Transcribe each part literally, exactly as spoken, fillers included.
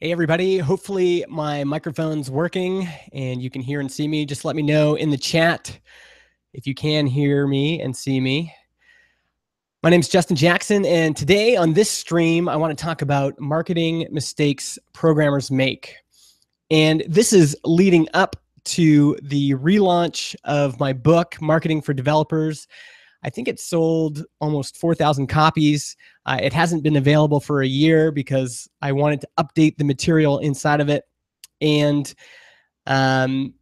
Hey everybody, hopefully my microphone's working and you can hear and see me. Just let me know in the chat if you can hear me and see me. My name's Justin Jackson, and today on this stream I want to talk about marketing mistakes programmers make. And this is leading up to the relaunch of my book, Marketing for Developers. I think it sold almost four thousand copies. Uh, it hasn't been available for a year because I wanted to update the material inside of it. And um,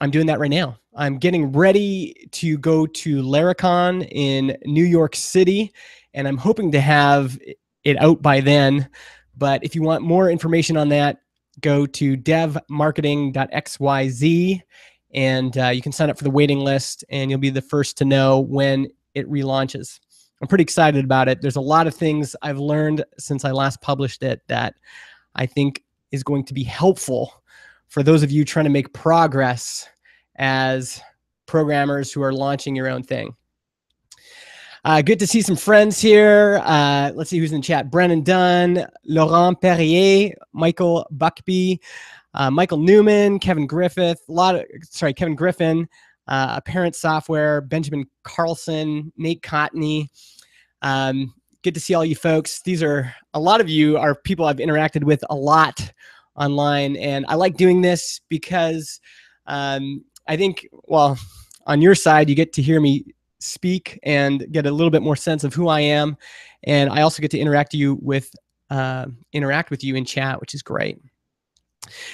I'm doing that right now. I'm getting ready to go to Laracon in New York City, and I'm hoping to have it out by then. But if you want more information on that, go to dev marketing dot x y z. And uh, you can sign up for the waiting list, and you'll be the first to know when it relaunches. I'm pretty excited about it. There's a lot of things I've learned since I last published it that I think is going to be helpful for those of you trying to make progress as programmers who are launching your own thing. Uh, good to see some friends here. Uh, let's see who's in the chat. Brennan Dunn, Laurent Perrier, Michael Buckbee, Uh, Michael Newman, Kevin Griffin, a lot of, sorry, Kevin Griffin, uh, Apparent Software, Benjamin Carlson, Nate Kontny. Um, good to see all you folks. These are, a lot of you are people I've interacted with a lot online, and I like doing this because um, I think, well, on your side, you get to hear me speak and get a little bit more sense of who I am, and I also get to interact you with uh, interact with you in chat, which is great.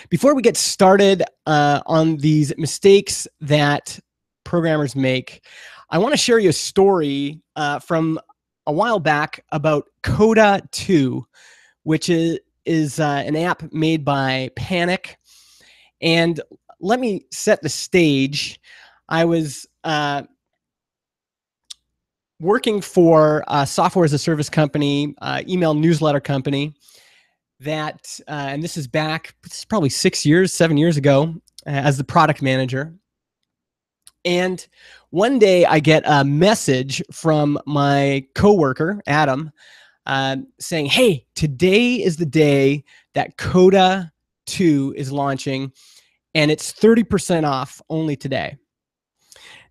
Before we get started uh, on these mistakes that programmers make, I want to share you a story uh, from a while back about Coda two, which is, is uh, an app made by Panic. And let me set the stage. I was uh, working for a software as a service company, uh, email newsletter company, that, uh, and this is back, this is probably six years, seven years ago, uh, as the product manager. And one day I get a message from my coworker, Adam, uh, saying, hey, today is the day that Coda two is launching, and it's thirty percent off only today.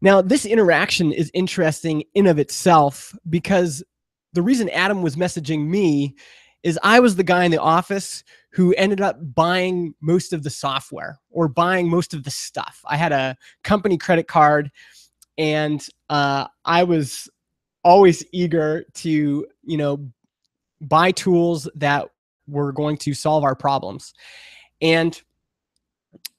Now, this interaction is interesting in of itself, because the reason Adam was messaging me is I was the guy in the office who ended up buying most of the software or buying most of the stuff. I had a company credit card, and uh, I was always eager to, you know, buy tools that were going to solve our problems. And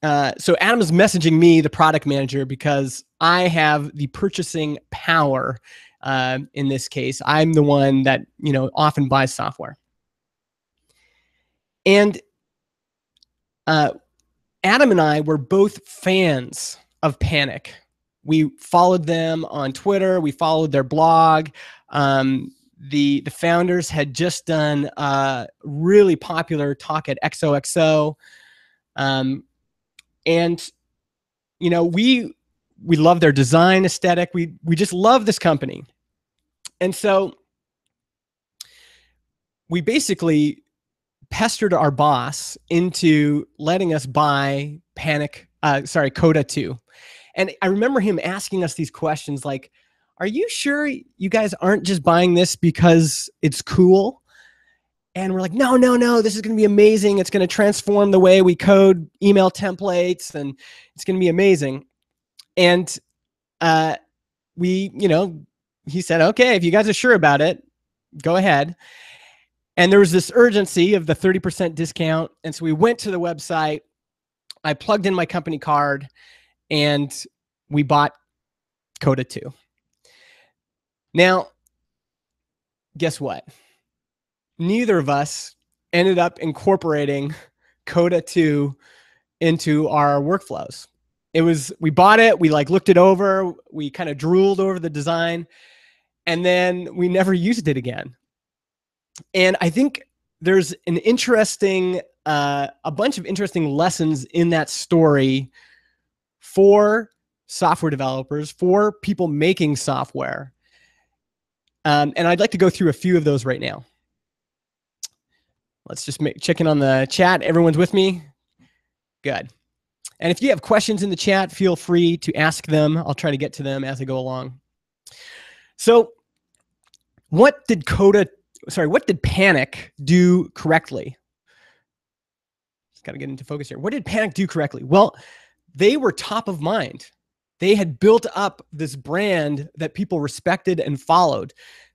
uh, so Adam is messaging me, the product manager, because I have the purchasing power uh, in this case. I'm the one that, you know, often buys software. And uh, Adam and I were both fans of Panic. We followed them on Twitter. We followed their blog. Um, the the founders had just done a really popular talk at X O X O, um, and you know we we love their design aesthetic. We we just love this company, and so we basically pestered our boss into letting us buy Panic, uh, sorry, Coda two. And I remember him asking us these questions like, are you sure you guys aren't just buying this because it's cool? And we're like, no, no, no, this is going to be amazing. It's going to transform the way we code email templates, and it's going to be amazing. And uh, we, you know, he said, okay, if you guys are sure about it, go ahead. And there was this urgency of the thirty percent discount. And so we went to the website. I plugged in my company card, and we bought Coda two. Now, guess what? Neither of us ended up incorporating Coda two into our workflows. It was, we bought it, we like looked it over, we kind of drooled over the design, and then we never used it again. And I think there's an interesting, uh, a bunch of interesting lessons in that story for software developers, for people making software. Um, and I'd like to go through a few of those right now. Let's just make, check in on the chat. Everyone's with me? Good. And if you have questions in the chat, feel free to ask them. I'll try to get to them as I go along. So what did Coda, sorry, what did Panic do correctly? Just got to get into focus here. What did Panic do correctly? Well, they were top of mind. They had built up this brand that people respected and followed.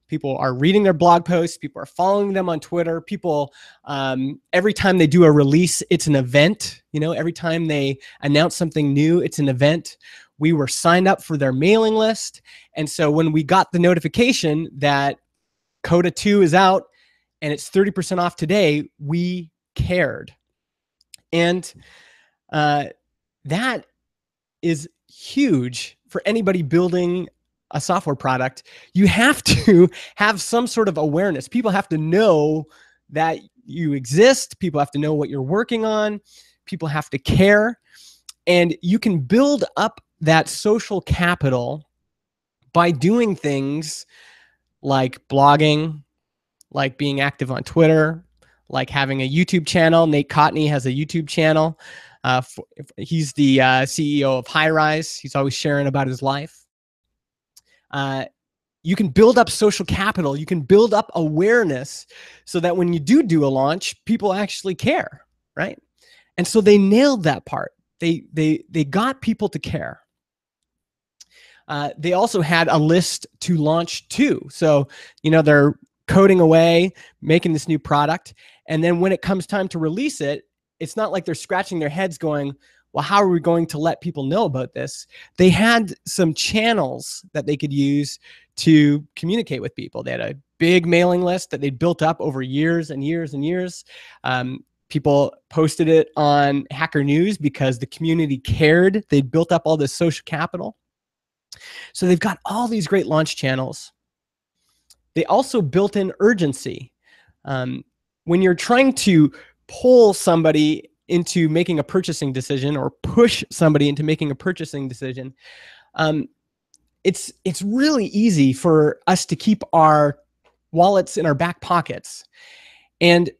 People are reading their blog posts. People are following them on Twitter. People, um, every time they do a release, it's an event. You know, every time they announce something new, it's an event. We were signed up for their mailing list. And so when we got the notification that Coda two is out and it's thirty percent off today, we cared. And uh, that is huge for anybody building a software product. You have to have some sort of awareness. People have to know that you exist. People have to know what you're working on. People have to care. And you can build up that social capital by doing things like blogging, like being active on Twitter, like having a YouTube channel. Nate Kontny has a YouTube channel. Uh, for, he's the uh, C E O of High Rise. He's always sharing about his life. Uh, you can build up social capital. You can build up awareness so that when you do do a launch, people actually care, right? And so they nailed that part. They, they, they got people to care. Uh, they also had a list to launch to. So, you know, they're coding away, making this new product. And then when it comes time to release it, it's not like they're scratching their heads going, well, how are we going to let people know about this? They had some channels that they could use to communicate with people. They had a big mailing list that they built up over years and years and years. Um, people posted it on Hacker News because the community cared. They built up all this social capital. So they've got all these great launch channels. They also built in urgency. Um, when you're trying to pull somebody into making a purchasing decision or push somebody into making a purchasing decision, um, it's, it's really easy for us to keep our wallets in our back pockets. And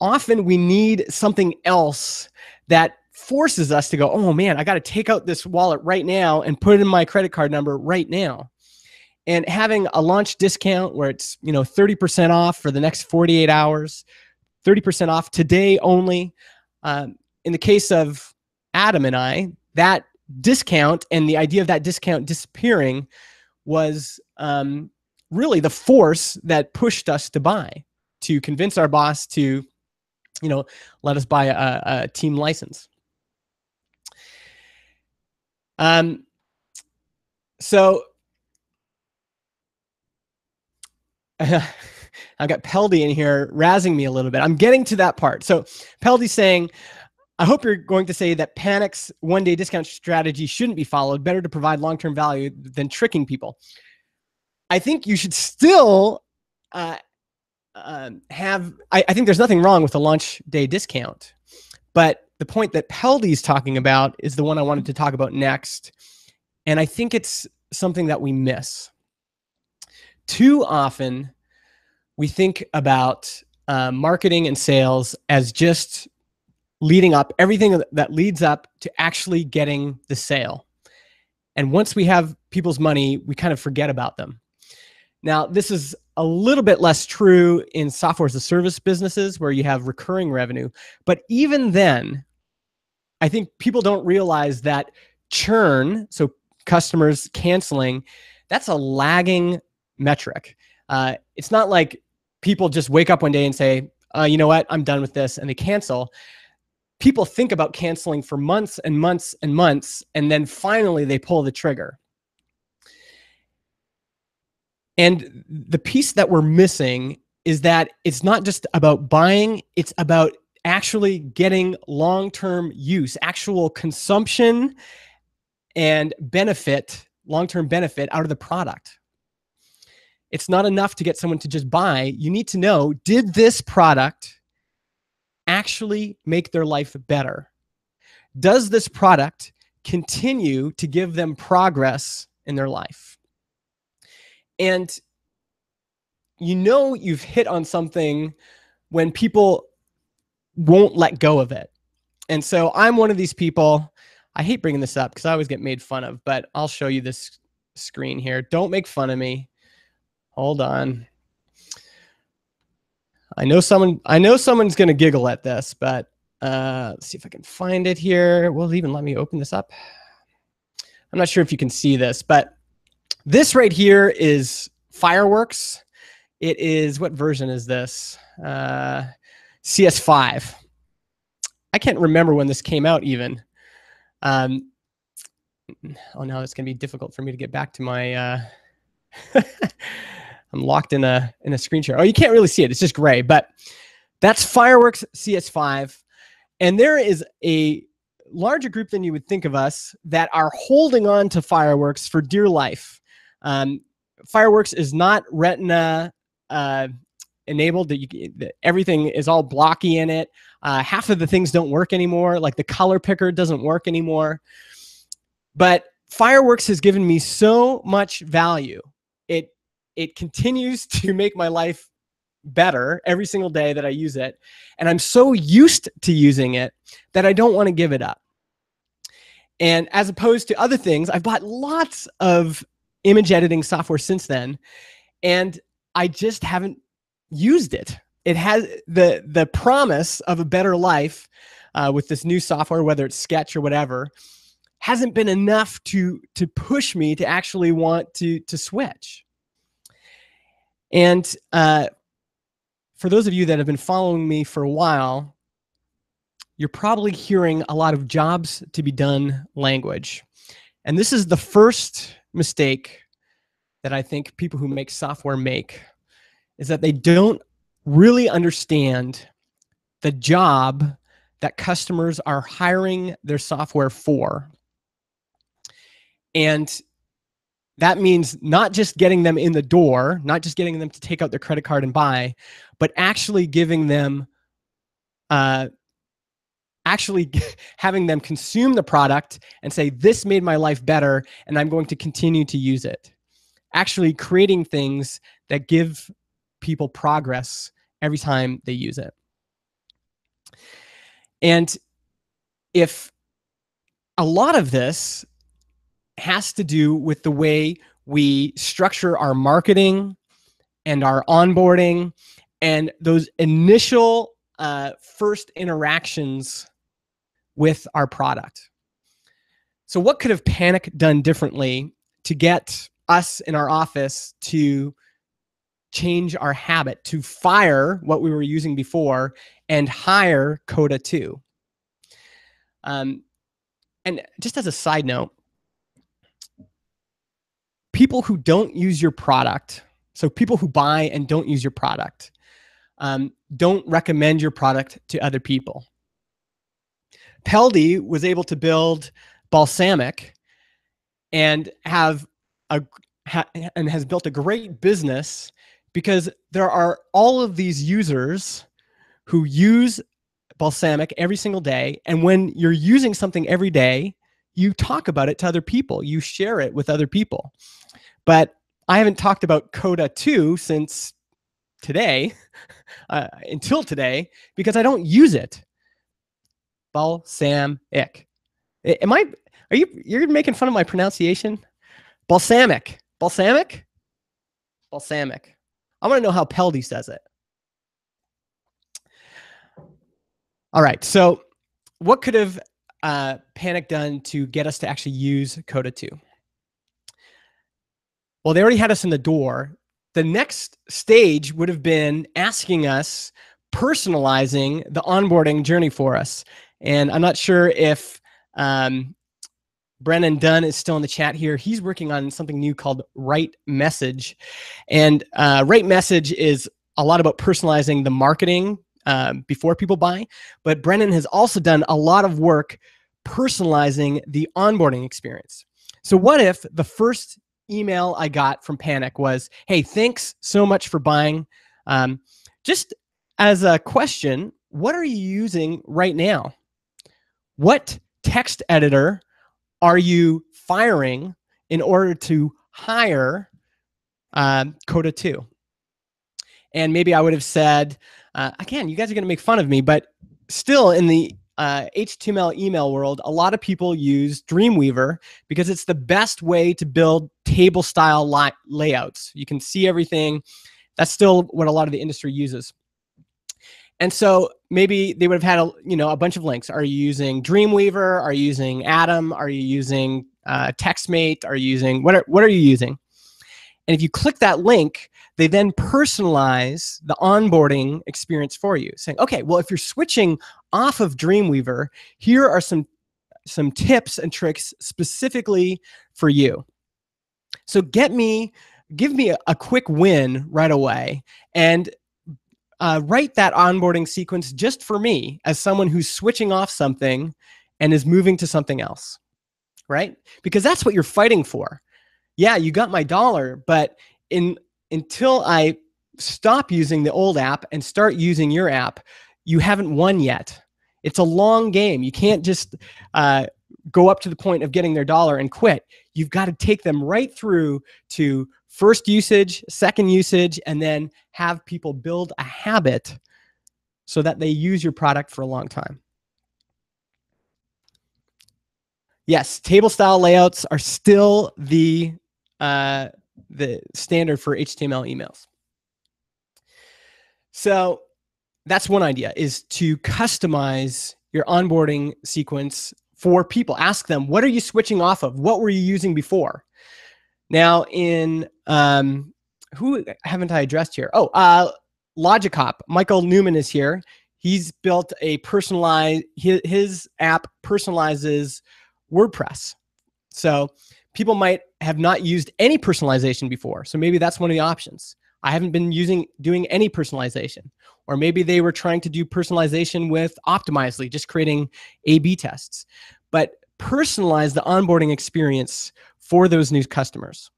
often we need something else that forces us to go, oh man, I got to take out this wallet right now and put it in my credit card number right now. And having a launch discount where it's, you know, thirty percent off for the next forty-eight hours, thirty percent off today only. Um, in the case of Adam and I, that discount and the idea of that discount disappearing was um, really the force that pushed us to buy, to convince our boss to, you know, let us buy a, a team license. Um, so I've got Peldi in here razzing me a little bit. I'm getting to that part. So Peldi's saying, I hope you're going to say that Panic's one-day discount strategy shouldn't be followed. Better to provide long-term value than tricking people. I think you should still uh, um, have, I, I think there's nothing wrong with a launch day discount. But the point that Peldi's talking about is the one I wanted to talk about next. And I think it's something that we miss. Too often, we think about uh, marketing and sales as just leading up, everything that leads up to actually getting the sale. And once we have people's money, we kind of forget about them. Now, this is a little bit less true in software as a service businesses where you have recurring revenue. But even then, I think people don't realize that churn, so customers canceling, that's a lagging metric. Uh, it's not like people just wake up one day and say, uh, you know what, I'm done with this, and they cancel. People think about canceling for months and months and months, and then finally they pull the trigger. And the piece that we're missing is that it's not just about buying, it's about actually getting long-term use, actual consumption and benefit, long-term benefit out of the product. It's not enough to get someone to just buy. You need to know, did this product actually make their life better? Does this product continue to give them progress in their life? And you know you've hit on something when people won't let go of it. And so I'm one of these people. I hate bringing this up because I always get made fun of, but I'll show you this screen here. Don't make fun of me. Hold on. I know someone, I know someone's going to giggle at this, but uh, let's see if I can find it here. Will it even let me open this up? I'm not sure if you can see this, but this right here is Fireworks. It is, what version is this? Uh, C S five. I can't remember when this came out even. Um, oh no, it's going to be difficult for me to get back to my, uh, I'm locked in a, in a screen share. Oh, you can't really see it. It's just gray, but that's Fireworks C S five. And there is a larger group than you would think of us that are holding on to Fireworks for dear life. Um, Fireworks is not Retina, uh, enabled, that you that everything is all blocky in it. Uh, half of the things don't work anymore. Like the color picker doesn't work anymore. But Fireworks has given me so much value. It it continues to make my life better every single day that I use it. And I'm so used to using it that I don't want to give it up. And as opposed to other things, I've bought lots of image editing software since then, and I just haven't used it. It has the the promise of a better life uh, with this new software, whether it's Sketch or whatever, hasn't been enough to to push me to actually want to to switch. And uh, for those of you that have been following me for a while, you're probably hearing a lot of jobs to be done language, and this is the first mistake that I think people who make software make, is that they don't really understand the job that customers are hiring their software for. And that means not just getting them in the door, not just getting them to take out their credit card and buy, but actually giving them, uh, actually having them consume the product and say, this made my life better and I'm going to continue to use it. Actually creating things that give people progress every time they use it. And if a lot of this has to do with the way we structure our marketing and our onboarding and those initial uh, first interactions with our product. So what could have Panic done differently to get us in our office to change our habit, to fire what we were using before and hire Coda two. Um, and just as a side note, people who don't use your product, so people who buy and don't use your product, um, don't recommend your product to other people. Peldi was able to build Balsamiq and have a ha, and has built a great business, because there are all of these users who use Balsamiq every single day. And when you're using something every day, you talk about it to other people. You share it with other people. But I haven't talked about Coda two since today, uh, until today, because I don't use it. Balsamiq. Am I, are you, you're making fun of my pronunciation? Balsamiq. Balsamiq? Balsamiq. I want to know how Peldi says it. All right, so what could have uh, Panic done to get us to actually use Coda two? Well, they already had us in the door. The next stage would have been asking us, personalizing the onboarding journey for us. And I'm not sure if um, Brennan Dunn is still in the chat here. He's working on something new called Write Message. And uh, Write Message is a lot about personalizing the marketing um, before people buy. But Brennan has also done a lot of work personalizing the onboarding experience. So what if the first email I got from Panic was, hey, thanks so much for buying. Um, just as a question, what are you using right now? What text editor are you firing in order to hire um, Coda two? And maybe I would have said, uh, again, you guys are going to make fun of me, but still in the uh, H T M L email world, a lot of people use Dreamweaver because it's the best way to build table style la layouts. You can see everything. That's still what a lot of the industry uses. And so maybe they would have had a, you know, a bunch of links. Are you using Dreamweaver? Are you using Atom? Are you using uh, TextMate? Are you using, what are, what are you using? And if you click that link, they then personalize the onboarding experience for you, saying, okay, well, if you're switching off of Dreamweaver, here are some, some tips and tricks specifically for you. So get me, give me a, a quick win right away, and Uh, write that onboarding sequence just for me as someone who's switching off something and is moving to something else, right? Because that's what you're fighting for. Yeah, you got my dollar, but in until I stop using the old app and start using your app, you haven't won yet. It's a long game. You can't just uh, go up to the point of getting their dollar and quit. You've got to take them right through to first usage, second usage, and then have people build a habit so that they use your product for a long time. Yes, table style layouts are still the, uh, the standard for H T M L emails. So that's one idea, is to customize your onboarding sequence for people. Ask them, what are you switching off of? What were you using before? Now in, um, who haven't I addressed here? Oh, uh, Logic Hop. Michael Newman is here. He's built a personalized, his, his app personalizes WordPress. So people might have not used any personalization before. So maybe that's one of the options. I haven't been using, doing any personalization. Or maybe they were trying to do personalization with Optimizely, just creating A B tests. But personalize the onboarding experience for those new customers.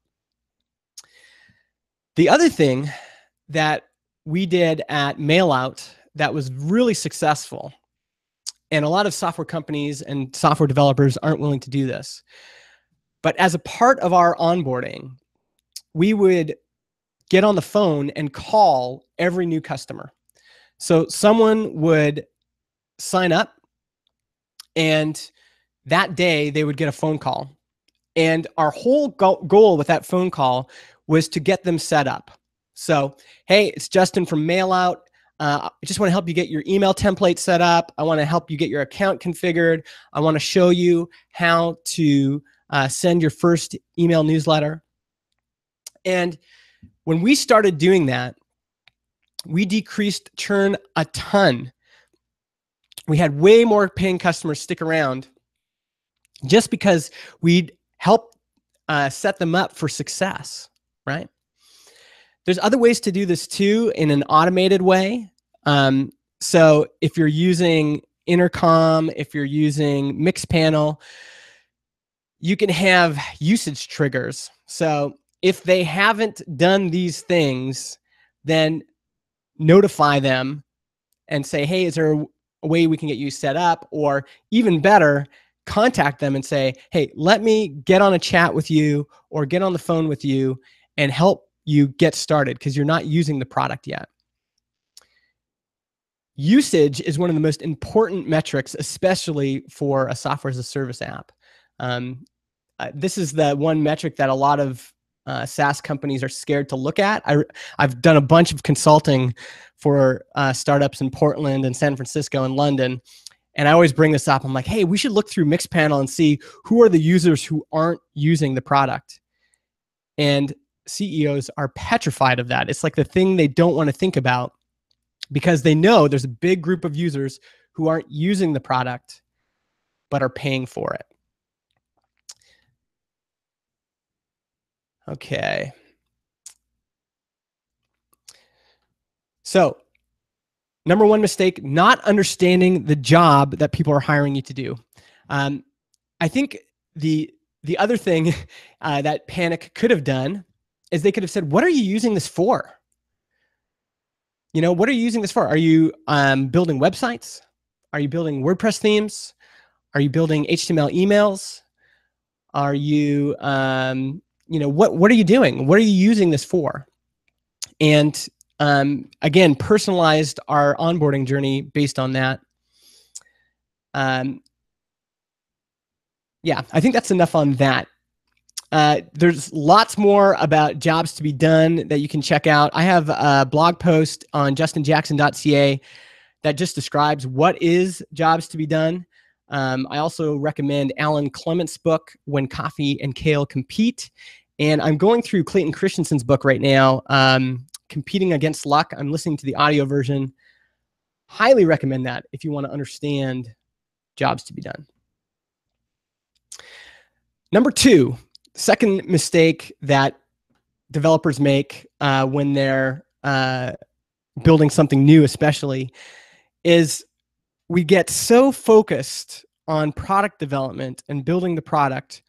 The other thing that we did at Mailout that was really successful, and a lot of software companies and software developers aren't willing to do this, but as a part of our onboarding, we would get on the phone and call every new customer. So someone would sign up, and that day they would get a phone call. And our whole go goal with that phone call was to get them set up. So, hey, it's Justin from Mailout. Uh, I just want to help you get your email template set up. I want to help you get your account configured. I want to show you how to uh, send your first email newsletter. And when we started doing that, we decreased churn a ton. We had way more paying customers stick around just because we'd help uh, set them up for success, right? There's other ways to do this too in an automated way. Um, so if you're using Intercom, if you're using Mixpanel, you can have usage triggers. So if they haven't done these things, then notify them and say, hey, is there a way we can get you set up? Or even better, contact them and say, hey, let me get on a chat with you or get on the phone with you and help you get started because you're not using the product yet. Usage is one of the most important metrics, especially for a software as a service app. Um, uh, this is the one metric that a lot of uh, SaaS companies are scared to look at. I, I've done a bunch of consulting for uh, startups in Portland and San Francisco and London. And I always bring this up. I'm like, hey, we should look through Mixpanel and see who are the users who aren't using the product. And C E Os are petrified of that. It's like the thing they don't want to think about because they know there's a big group of users who aren't using the product but are paying for it. Okay. So, number one mistake, not understanding the job that people are hiring you to do. Um, I think the, the other thing uh, that Panic could have done is they could have said, what are you using this for? You know, what are you using this for? Are you um, building websites? Are you building WordPress themes? Are you building H T M L emails? Are you, um, you know, what, what are you doing? What are you using this for? And Um, again, personalized our onboarding journey based on that. Um, yeah, I think that's enough on that. Uh, there's lots more about jobs to be done that you can check out. I have a blog post on Justin Jackson dot C A that just describes what is jobs to be done. Um, I also recommend Alan Clement's book, When Coffee and Kale Compete. And I'm going through Clayton Christensen's book right now, um, Competing Against Luck. I'm listening to the audio version. Highly recommend that if you want to understand jobs to be done. Number two, second mistake that developers make uh, when they're uh, building something new especially is we get so focused on product development and building the product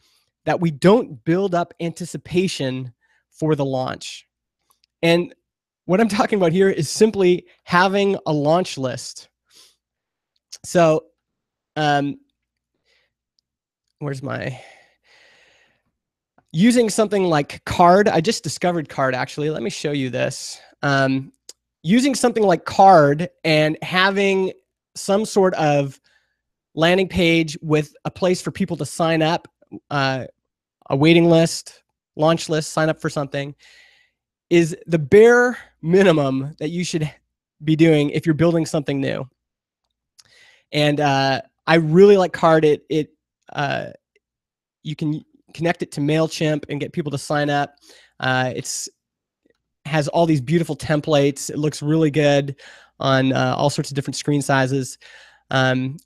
that we don't build up anticipation for the launch. And what I'm talking about here is simply having a launch list. So, um, where's my... Using something like Carrd, I just discovered Carrd actually. Let me show you this. Um, using something like Carrd and having some sort of landing page with a place for people to sign up, uh, a waiting list, launch list, sign up for something, is the bare minimum that you should be doing if you're building something new. And uh, I really like Carrd. It, it uh, you can connect it to MailChimp and get people to sign up. Uh, it's has all these beautiful templates. It looks really good on uh, all sorts of different screen sizes. Um,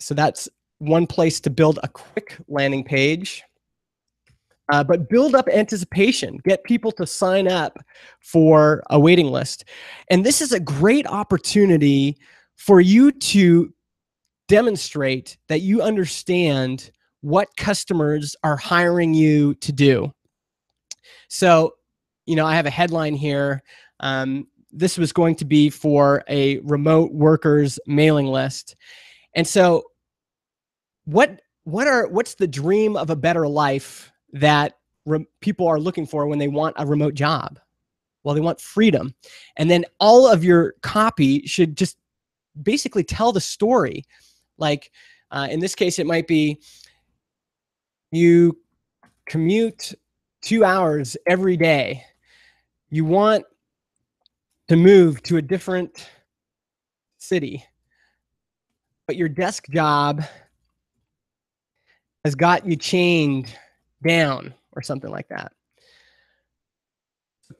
so that's one place to build a quick landing page. Uh, but build up anticipation. Get people to sign up for a waiting list. And this is a great opportunity for you to demonstrate that you understand what customers are hiring you to do. So, you know, I have a headline here. Um, this was going to be for a remote workers mailing list. And so what, what are, what's the dream of a better life that people are looking for when they want a remote job? Well, they want freedom. And then all of your copy should just basically tell the story. Like uh, in this case, it might be, you commute two hours every day. You want to move to a different city, but your desk job has got you chained down or something like that.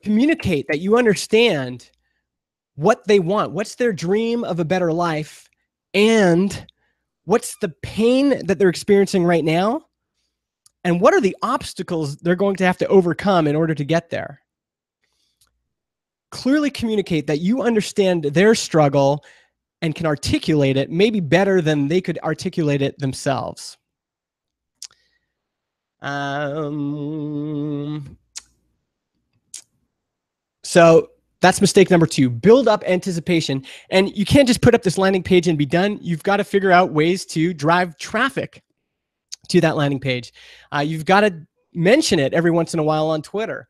Communicate that you understand what they want. What's their dream of a better life? And what's the pain that they're experiencing right now? And what are the obstacles they're going to have to overcome in order to get there? Clearly communicate that you understand their struggle and can articulate it maybe better than they could articulate it themselves. Um, so that's mistake number two. Build up anticipation. And you can't just put up this landing page and be done. You've got to figure out ways to drive traffic to that landing page. Uh, you've got to mention it every once in a while on Twitter.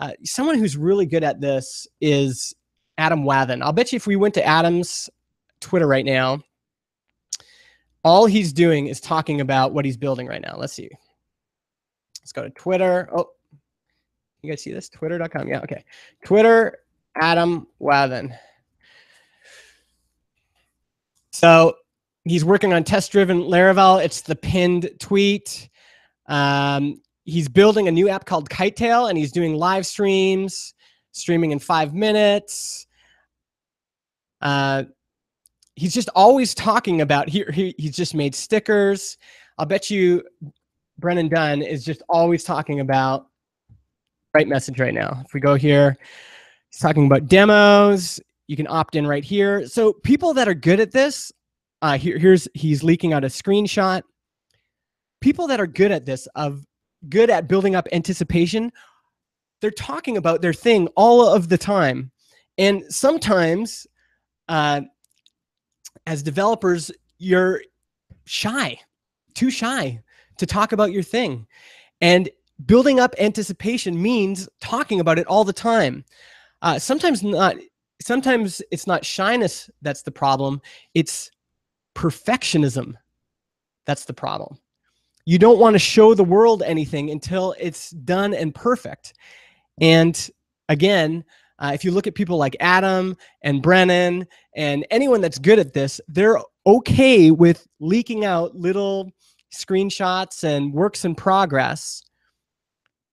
Uh, someone who's really good at this is Adam Wathan. I'll bet you if we went to Adam's Twitter right now, all he's doing is talking about what he's building right now. Let's see. Let's go to Twitter. Oh, you guys see this? Twitter dot com. Yeah, okay. Twitter, Adam Wathan. So he's working on test-driven Laravel. It's the pinned tweet. Um, he's building a new app called Kitetail, and he's doing live streams, streaming in five minutes. Uh, he's just always talking about, he, he, he's just made stickers. I'll bet you Brennan Dunn is just always talking about Write Message right now. If we go here, he's talking about demos. You can opt in right here. So people that are good at this, Uh, here, here's he's leaking out a screenshot. People that are good at this, of good at building up anticipation, they're talking about their thing all of the time. And sometimes, uh, as developers, you're shy, too shy to talk about your thing. And building up anticipation means talking about it all the time. Uh, sometimes not. Sometimes it's not shyness that's the problem. It's perfectionism. That's the problem. You don't want to show the world anything until it's done and perfect. And again, uh, if you look at people like Adam and Brennan and anyone that's good at this, they're okay with leaking out little screenshots and works in progress,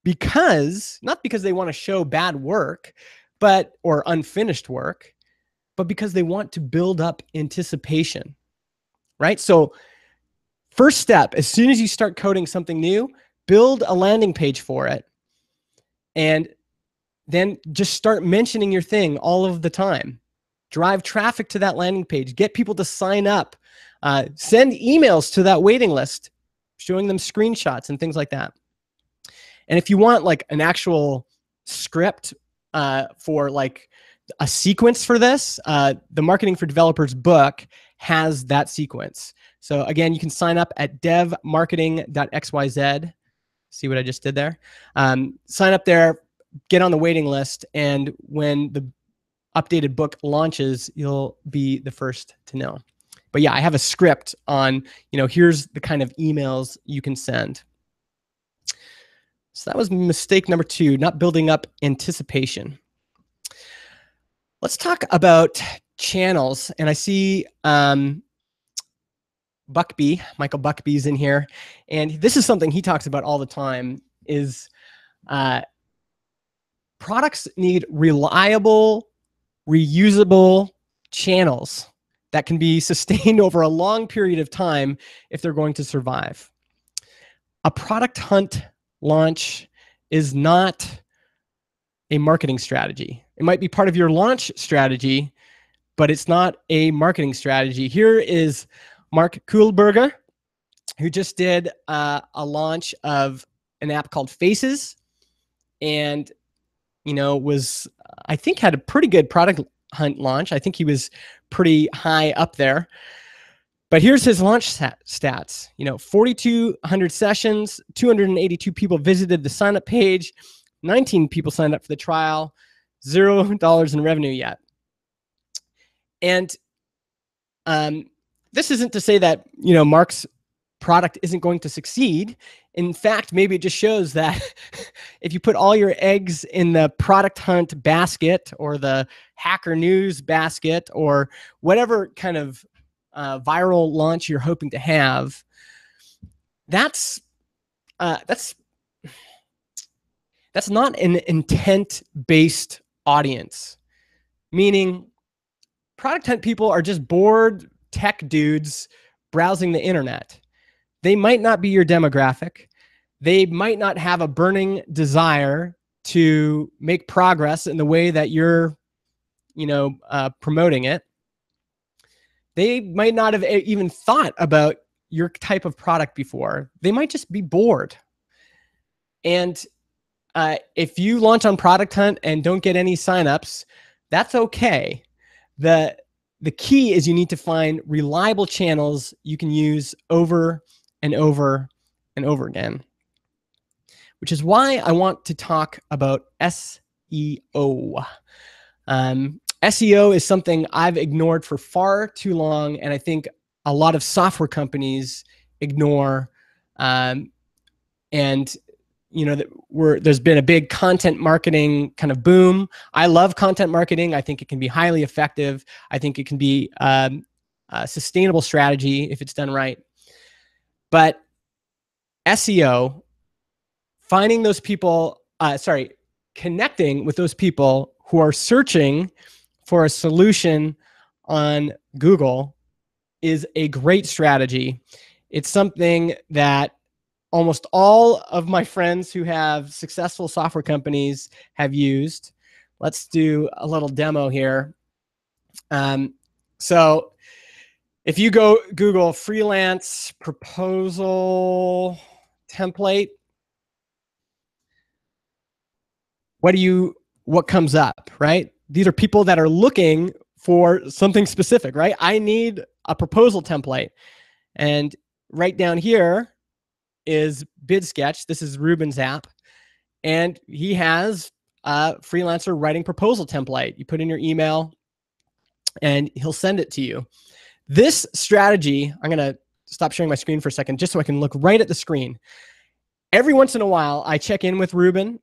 because, not because they want to show bad work, but, or unfinished work, but because they want to build up anticipation, right? So first step, as soon as you start coding something new, build a landing page for it. And then just start mentioning your thing all of the time. Drive traffic to that landing page. Get people to sign up. Uh, send emails to that waiting list, showing them screenshots and things like that. And if you want like an actual script uh, for like a sequence for this, uh, the Marketing for Developers book has that sequence. So again, you can sign up at dev marketing dot x y z. See what I just did there? Um, sign up there, get on the waiting list, and when the updated book launches, you'll be the first to know. But yeah, I have a script on, you know, here's the kind of emails you can send. So that was mistake number two, not building up anticipation. Let's talk about channels. And I see um, Buckbee, Michael Buckbee's in here. And this is something he talks about all the time, is uh, products need reliable, reusable channels that can be sustained over a long period of time if they're going to survive. A product hunt launch is not a marketing strategy. It might be part of your launch strategy, but it's not a marketing strategy. Here is Mark Kuhlberger, who just did uh, a launch of an app called Faces, and you know was I think had a pretty good product hunt launch. I think he was pretty high up there. But here's his launch stats. You know, forty-two hundred sessions, two hundred eighty-two people visited the sign-up page, nineteen people signed up for the trial, zero dollars in revenue yet. And um, this isn't to say that, you know, Mark's product isn't going to succeed. In fact, maybe it just shows that if you put all your eggs in the product hunt basket or the Hacker News basket or whatever kind of Uh, viral launch you're hoping to have, that's uh, that's that's not an intent-based audience. Meaning, product hunt people are just bored tech dudes browsing the internet. They might not be your demographic. They might not have a burning desire to make progress in the way that you're, you know, uh, promoting it. They might not have even thought about your type of product before. They might just be bored. And uh, if you launch on Product Hunt and don't get any signups, that's okay. The, the key is you need to find reliable channels you can use over and over and over again, which is why I want to talk about S E O. Um, S E O is something I've ignored for far too long, and I think a lot of software companies ignore. Um, and you know, we're, there's been a big content marketing kind of boom. I love content marketing. I think it can be highly effective. I think it can be um, a sustainable strategy if it's done right. But S E O, finding those people, uh, sorry, connecting with those people who are searching for a solution on Google is a great strategy. It's something that almost all of my friends who have successful software companies have used. Let's do a little demo here. Um, so if you go Google freelance proposal template, what do you, what comes up, right? These are people that are looking for something specific, right? I need a proposal template. And right down here is BidSketch. This is Ruben's app. And he has a freelancer writing proposal template. You put in your email and he'll send it to you. This strategy, I'm going to stop sharing my screen for a second just so I can look right at the screen. Every once in a while, I check in with Ruben.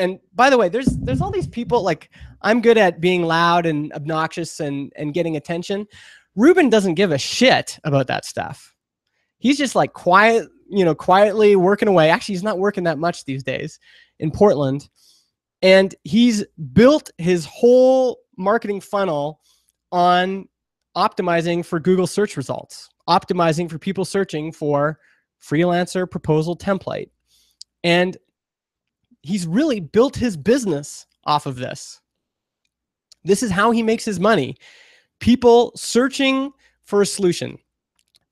And by the way, there's there's all these people, like, I'm good at being loud and obnoxious and, and getting attention. Ruben doesn't give a shit about that stuff. He's just like quiet, you know, quietly working away. Actually, he's not working that much these days in Portland. And he's built his whole marketing funnel on optimizing for Google search results, optimizing for people searching for freelancer proposal template. And he's really built his business off of this. This is how he makes his money. People searching for a solution.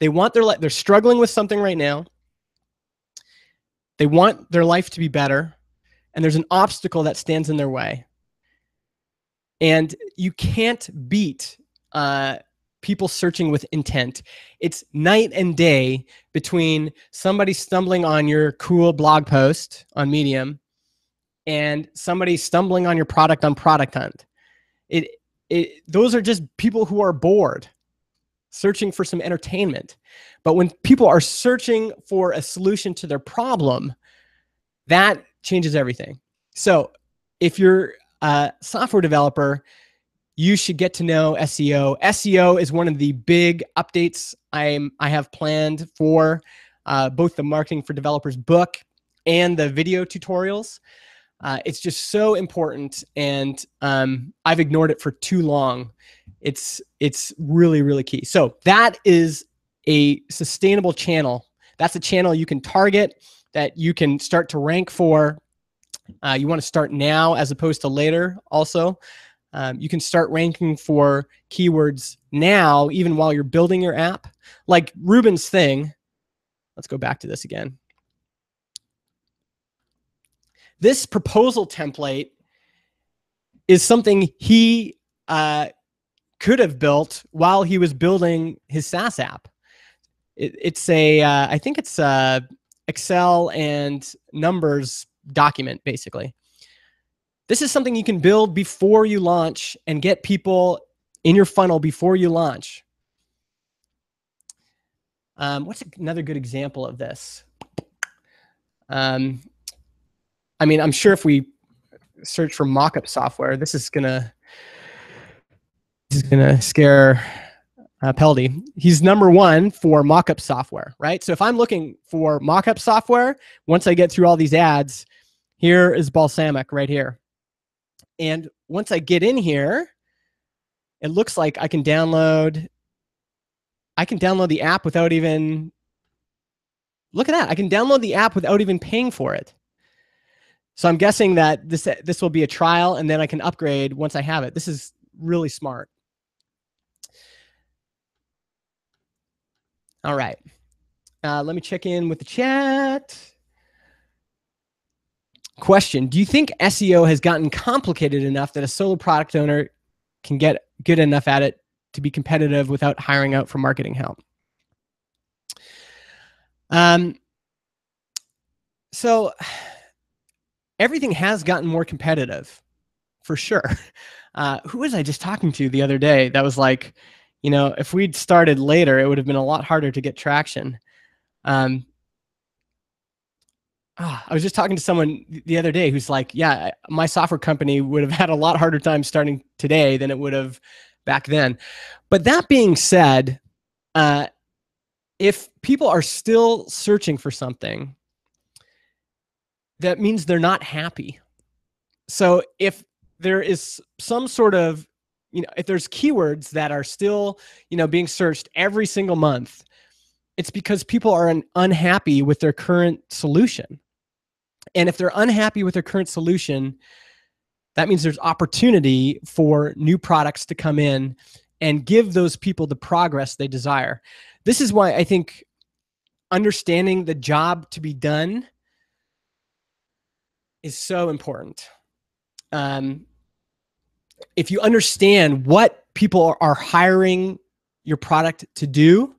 They want their life. They're struggling with something right now. They want their life to be better. And there's an obstacle that stands in their way. And you can't beat uh, people searching with intent. It's night and day between somebody stumbling on your cool blog post on Medium and somebody stumbling on your product on Product Hunt. It, it, those are just people who are bored, searching for some entertainment. But when people are searching for a solution to their problem, that changes everything. So if you're a software developer, you should get to know S E O. S E O is one of the big updates I'm, I have planned for uh, both the Marketing for Developers book and the video tutorials. Uh, it's just so important, and um, I've ignored it for too long. It's, it's really, really key. So that is a sustainable channel. That's a channel you can target, that you can start to rank for. Uh, you want to start now as opposed to later also. Um, you can start ranking for keywords now, even while you're building your app. Like Ruben's thing, let's go back to this again. This proposal template is something he uh, could have built while he was building his SaaS app. It, it's a, uh, I think it's a Excel and numbers document, basically. This is something you can build before you launch and get people in your funnel before you launch. Um, what's another good example of this? Um, I mean, I'm sure if we search for mock-up software, this is gonna this is gonna scare uh, Peldi. He's number one for mock-up software, right? So if I'm looking for mock-up software, once I get through all these ads, here is Balsamiq right here. And once I get in here, it looks like I can download. I can download the app without even. Look at that! I can download the app without even paying for it. So I'm guessing that this, this will be a trial, and then I can upgrade once I have it. This is really smart. All right. Uh, let me check in with the chat. Question, do you think S E O has gotten complicated enough that a solo product owner can get good enough at it to be competitive without hiring out for marketing help? Um, so... Everything has gotten more competitive, for sure. Uh, who was I just talking to the other day that was like, you know, if we'd started later, it would have been a lot harder to get traction. Um, oh, I was just talking to someone the other day who's like, yeah, my software company would have had a lot harder time starting today than it would have back then. But that being said, uh, if people are still searching for something, that means they're not happy. So if there is some sort of, you know, if there's keywords that are still, you know, being searched every single month, it's because people are unhappy with their current solution. And if they're unhappy with their current solution, that means there's opportunity for new products to come in and give those people the progress they desire. This is why I think understanding the job to be done is so important. Um, if you understand what people are hiring your product to do,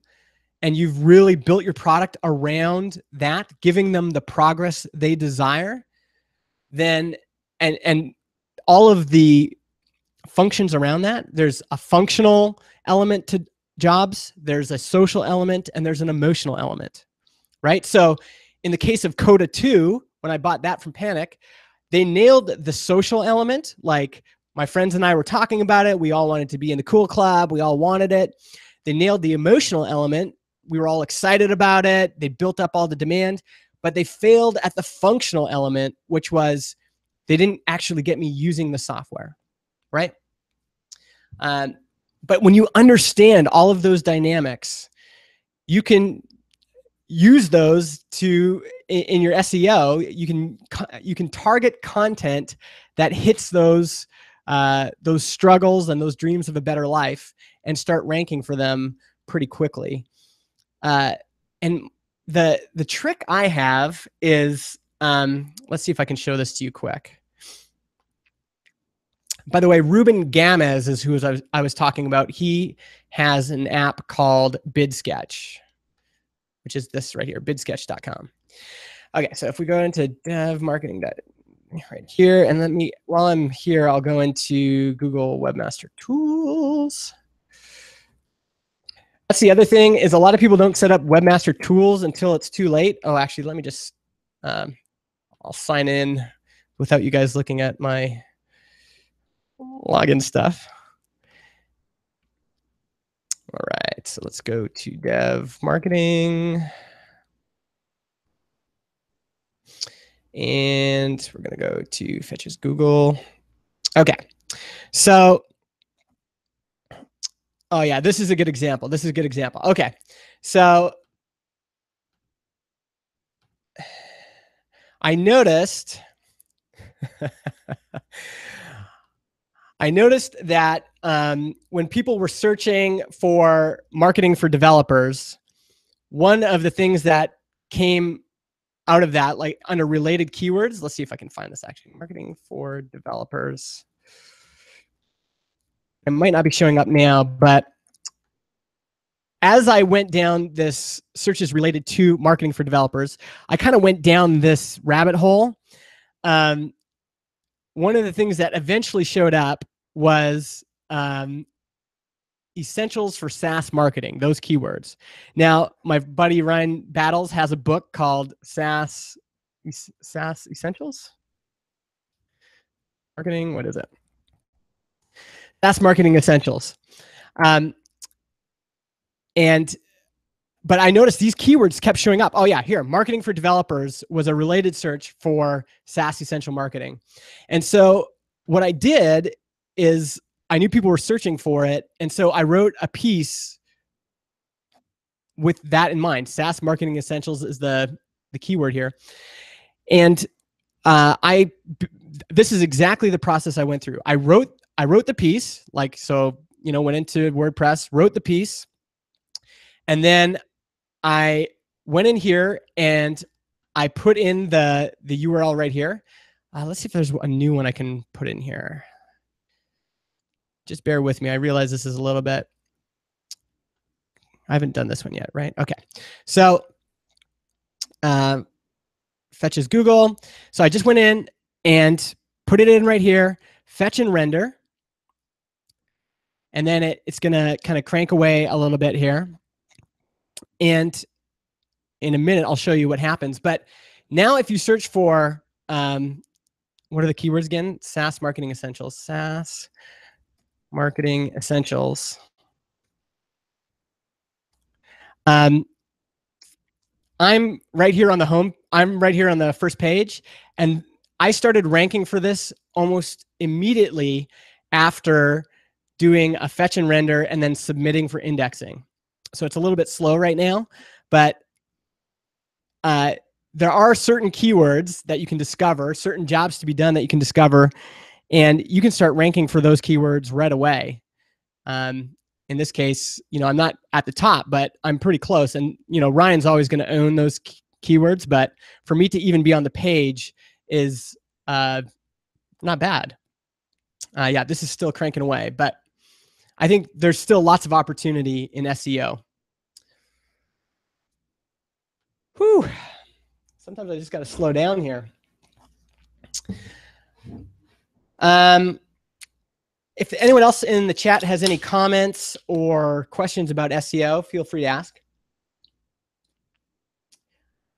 and you've really built your product around that, giving them the progress they desire, then, and, and all of the functions around that, there's a functional element to jobs, there's a social element, and there's an emotional element, right? So in the case of Coda two, when I bought that from Panic, they nailed the social element. Like, my friends and I were talking about it. We all wanted to be in the cool club. We all wanted it. They nailed the emotional element. We were all excited about it. They built up all the demand, but they failed at the functional element, which was they didn't actually get me using the software, right? Um, but when you understand all of those dynamics, you can use those to, in your S E O, you can you can target content that hits those uh, those struggles and those dreams of a better life and start ranking for them pretty quickly. Uh, and the the trick I have is, um, let's see if I can show this to you quick. By the way, Ruben Gamez is who I was talking about. He has an app called BidSketch, which is this right here, bid sketch dot com. Okay, so if we go into dev marketing right here, and let me, while I'm here, I'll go into Google Webmaster Tools. That's the other thing, is a lot of people don't set up Webmaster Tools until it's too late. Oh, actually, let me just, um, I'll sign in without you guys looking at my login stuff. All right, so let's go to dev marketing. And we're going to go to fetches Google. Okay, so, oh yeah, this is a good example. This is a good example. Okay, so I noticed, I noticed that um, when people were searching for marketing for developers, one of the things that came out of that, like under related keywords, let's see if I can find this actually, marketing for developers. It might not be showing up now, but as I went down this searches related to marketing for developers, I kind of went down this rabbit hole. Um, One of the things that eventually showed up was um, essentials for SaaS marketing, those keywords. Now, my buddy Ryan Battles has a book called SaaS, SaaS Essentials? Marketing, what is it? SaaS Marketing Essentials. Um, and, but I noticed these keywords kept showing up. Oh yeah, here, marketing for developers was a related search for SaaS essential marketing. And so what I did is I knew people were searching for it. And so I wrote a piece with that in mind. SaaS marketing essentials is the, the keyword here. And uh, I, this is exactly the process I went through. I wrote, I wrote the piece, like, so, you know, went into WordPress, wrote the piece, and then I went in here and I put in the, the U R L right here. Uh, let's see if there's a new one I can put in here. Just bear with me. I realize this is a little bit, I haven't done this one yet, right? Okay. So uh, fetches Google. So I just went in and put it in right here, fetch and render. And then it, it's going to kind of crank away a little bit here. And in a minute, I'll show you what happens. But now if you search for, um, what are the keywords again? SaaS Marketing Essentials. SaaS Marketing Essentials. Um, I'm right here on the home. I'm right here on the first page. And I started ranking for this almost immediately after doing a fetch and render and then submitting for indexing. So it's a little bit slow right now, but uh, there are certain keywords that you can discover, certain jobs to be done that you can discover, and you can start ranking for those keywords right away. Um, in this case, you know, I'm not at the top, but I'm pretty close. And, you know, Ryan's always going to own those key keywords, but for me to even be on the page is uh, not bad. Uh, yeah, this is still cranking away, but I think there's still lots of opportunity in S E O. Whew. Sometimes I just got to slow down here. Um, If anyone else in the chat has any comments or questions about S E O, feel free to ask.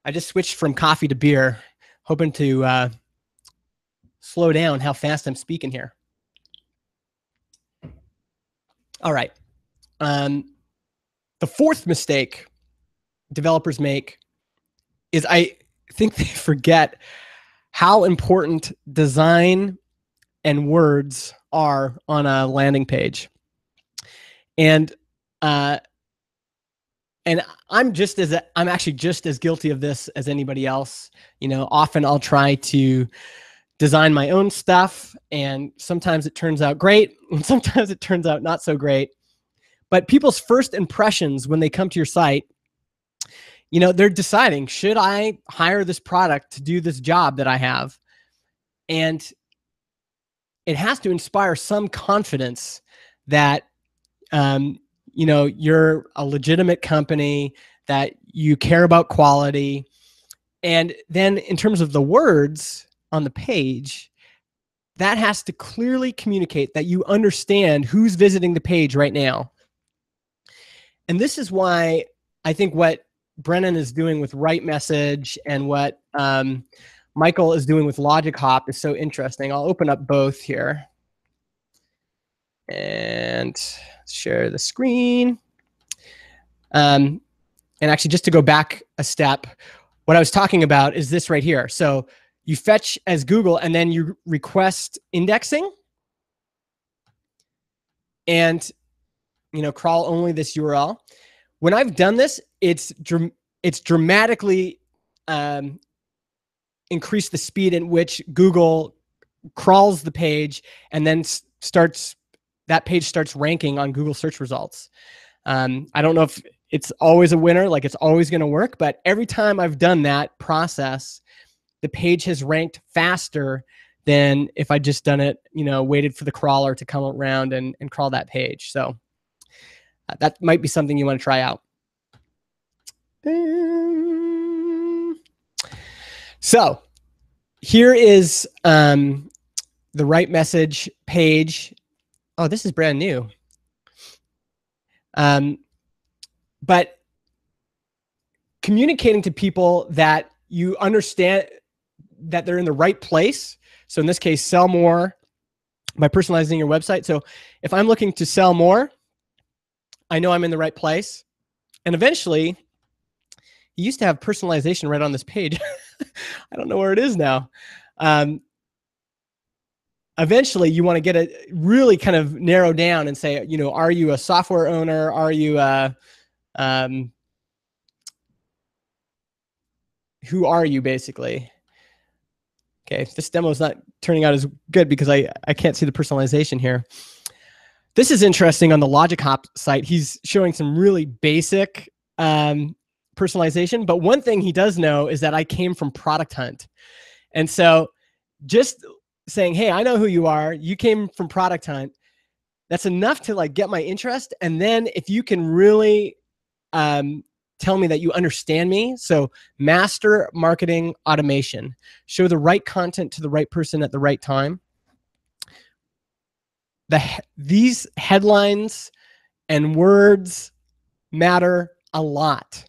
I just switched from coffee to beer, hoping to uh, slow down how fast I'm speaking here. All right. Um, the fourth mistake developers make is I think they forget how important design and words are on a landing page. And uh, and I'm just as a, I'm actually just as guilty of this as anybody else. You know, often I'll try to design my own stuff, and sometimes it turns out great, and sometimes it turns out not so great. But people's first impressions when they come to your site, you know, they're deciding, should I hire this product to do this job that I have? And it has to inspire some confidence that, um, you know, you're a legitimate company, that you care about quality. And then in terms of the words on the page, that has to clearly communicate that you understand who's visiting the page right now. And this is why I think what Brennan is doing with Write Message and what um, Michael is doing with Logic Hop is so interesting. I'll open up both here and share the screen. Um, and actually, just to go back a step, what I was talking about is this right here. So you fetch as Google, and then you request indexing. And you know, crawl only this U R L. When I've done this, it's dr it's dramatically um, increased the speed in which Google crawls the page, and then starts that page starts ranking on Google search results. Um, I don't know if it's always a winner, like it's always going to work, but every time I've done that process, the page has ranked faster than if I just done it, you know, waited for the crawler to come around and and crawl that page. So that might be something you want to try out. So here is um, the Write Message page. Oh, this is brand new. Um, but communicating to people that you understand that they're in the right place. So in this case, sell more by personalizing your website. So if I'm looking to sell more, I know I'm in the right place. And eventually, you used to have personalization right on this page. I don't know where it is now. Um, eventually, you want to get a really kind of narrow down and say, you know, are you a software owner? Are you a, um, who are you basically? Okay, this demo is not turning out as good because I, I can't see the personalization here. This is interesting on the Logic Hop site. He's showing some really basic um, personalization, but one thing he does know is that I came from Product Hunt. And so just saying, hey, I know who you are, you came from Product Hunt, that's enough to like get my interest. And then if you can really um, tell me that you understand me, so master marketing automation, show the right content to the right person at the right time. The, these headlines and words matter a lot.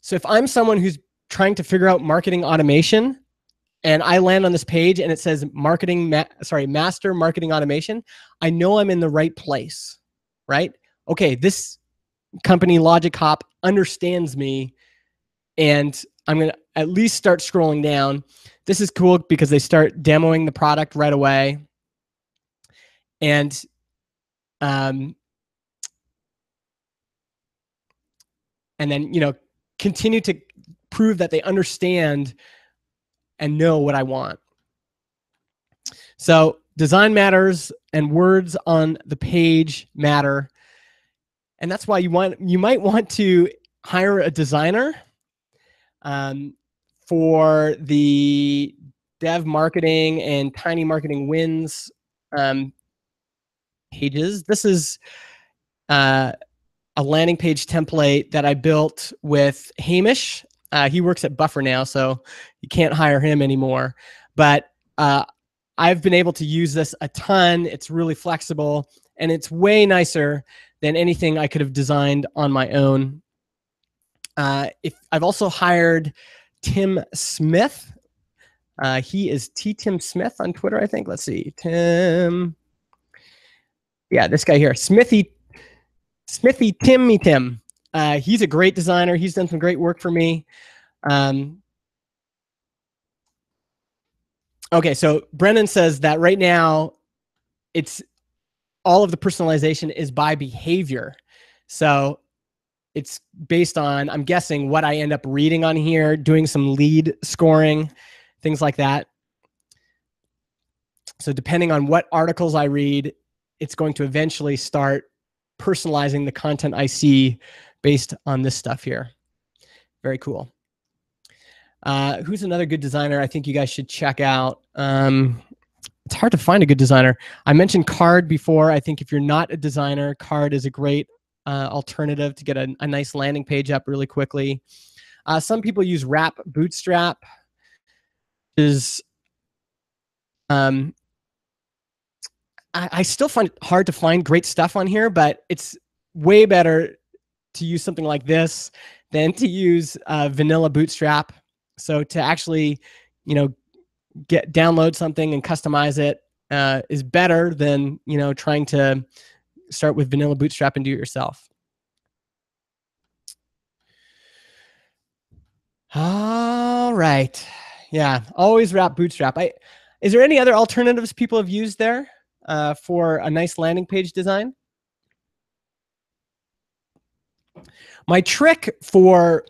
So if I'm someone who's trying to figure out marketing automation and I land on this page and it says marketing, ma sorry, master marketing automation, I know I'm in the right place, right? Okay, this company Logic Hop understands me, and I'm gonna at least start scrolling down. This is cool because they start demoing the product right away. And um, and then, you know, continue to prove that they understand and know what I want. So design matters and words on the page matter. And that's why you want you might want to hire a designer um, for the Dev Marketing and Tiny Marketing Wins um pages. This is uh, a landing page template that I built with Hamish. Uh, he works at Buffer now, so you can't hire him anymore. But uh, I've been able to use this a ton. It's really flexible, and it's way nicer than anything I could have designed on my own. Uh, if, I've also hired Tim Smith. Uh, he is T Tim Smith on Twitter, I think. Let's see, Tim. Yeah, this guy here, Smithy, Smithy Timmy Tim. Uh, he's a great designer. He's done some great work for me. Um, okay, so Brennan says that right now, it's all of the personalization is by behavior. So it's based on, I'm guessing, what I end up reading on here, doing some lead scoring, things like that. So depending on what articles I read, it's going to eventually start personalizing the content I see based on this stuff here. Very cool. Uh, who's another good designer I think you guys should check out? Um, it's hard to find a good designer. I mentioned Carrd before. I think if you're not a designer, Carrd is a great uh, alternative to get a, a nice landing page up really quickly. Uh, some people use Wrap Bootstrap, which is um, I, I still find it hard to find great stuff on here, but it's way better to use something like this than to use uh, vanilla Bootstrap. So to actually, you know, get download something and customize it uh, is better than, you know, trying to start with vanilla Bootstrap and do it yourself. All right, yeah, always Wrap Bootstrap. I, is there any other alternatives people have used there uh, for a nice landing page design? My trick for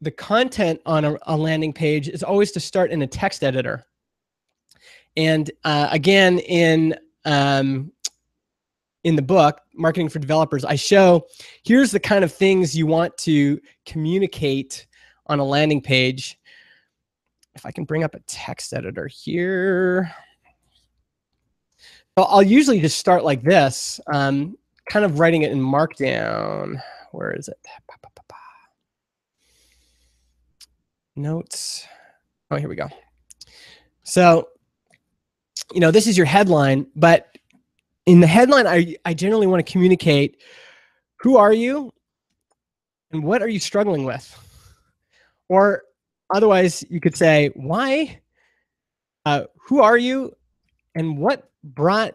the content on a, a landing page is always to start in a text editor. And uh, again, in um, in the book, Marketing for Developers, I show here's the kind of things you want to communicate on a landing page. If I can bring up a text editor here. So I'll usually just start like this, um, kind of writing it in Markdown. Where is it? Notes. Oh, here we go. So, you know, this is your headline, but in the headline, I, I generally want to communicate who are you and what are you struggling with? Or otherwise, you could say, why, uh, who are you and what brought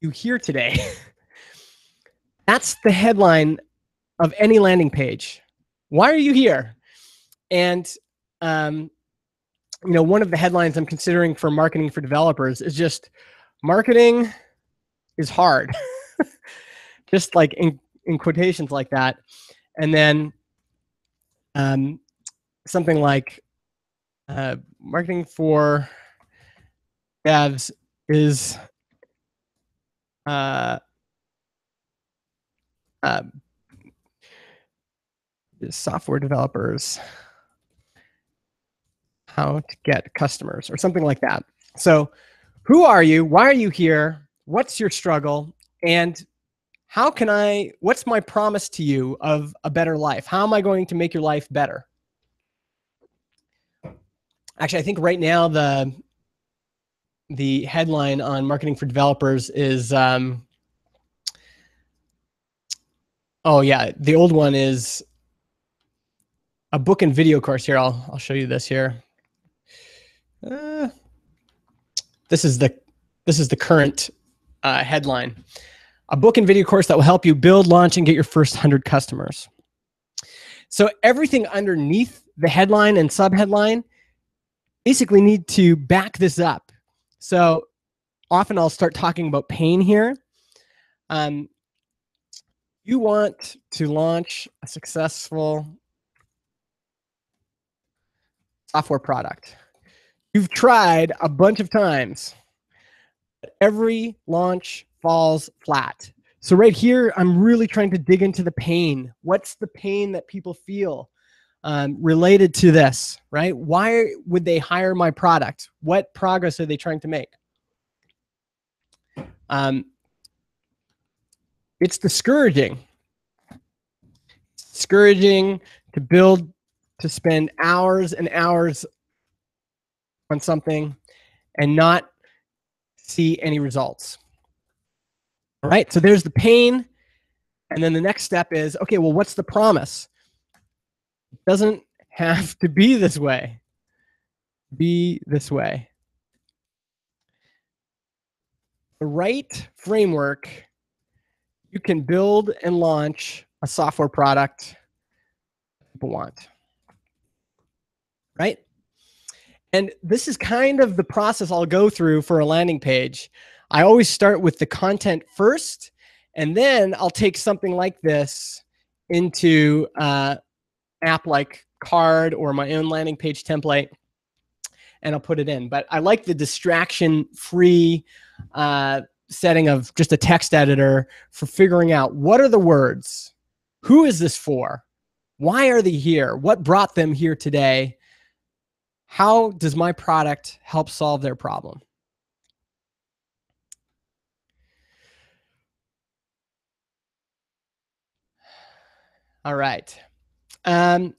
you here today? That's the headline of any landing page. Why are you here? And, um, you know, one of the headlines I'm considering for Marketing for Developers is just marketing is hard, just like in, in quotations like that. And then um, something like uh, marketing for devs is uh, uh, software developers. How to get customers or something like that. So who are you? Why are you here? What's your struggle? And how can I, what's my promise to you of a better life? How am I going to make your life better? Actually, I think right now the, the headline on Marketing for Developers is, um, oh yeah, the old one is a book and video course here. I'll, I'll show you this here. Uh, this is the this is the current uh, headline: a book and video course that will help you build, launch, and get your first one hundred customers. So everything underneath the headline and subheadline basically need to back this up. So often I'll start talking about pain here. Um, you want to launch a successful software product. You've tried a bunch of times. Every launch falls flat. So right here, I'm really trying to dig into the pain. What's the pain that people feel um, related to this, right? Why would they hire my product? What progress are they trying to make? Um, it's discouraging. It's discouraging to build, to spend hours and hours on something and not see any results. All right, so there's the pain. And then the next step is, okay, well, what's the promise? It doesn't have to be this way. Be this way. The right framework, you can build and launch a software product people want, right? And this is kind of the process I'll go through for a landing page. I always start with the content first, and then I'll take something like this into uh, an app like Carrd or my own landing page template, and I'll put it in. But I like the distraction-free uh, setting of just a text editor for figuring out what are the words, who is this for, why are they here, what brought them here today, how does my product help solve their problem. All right. Um,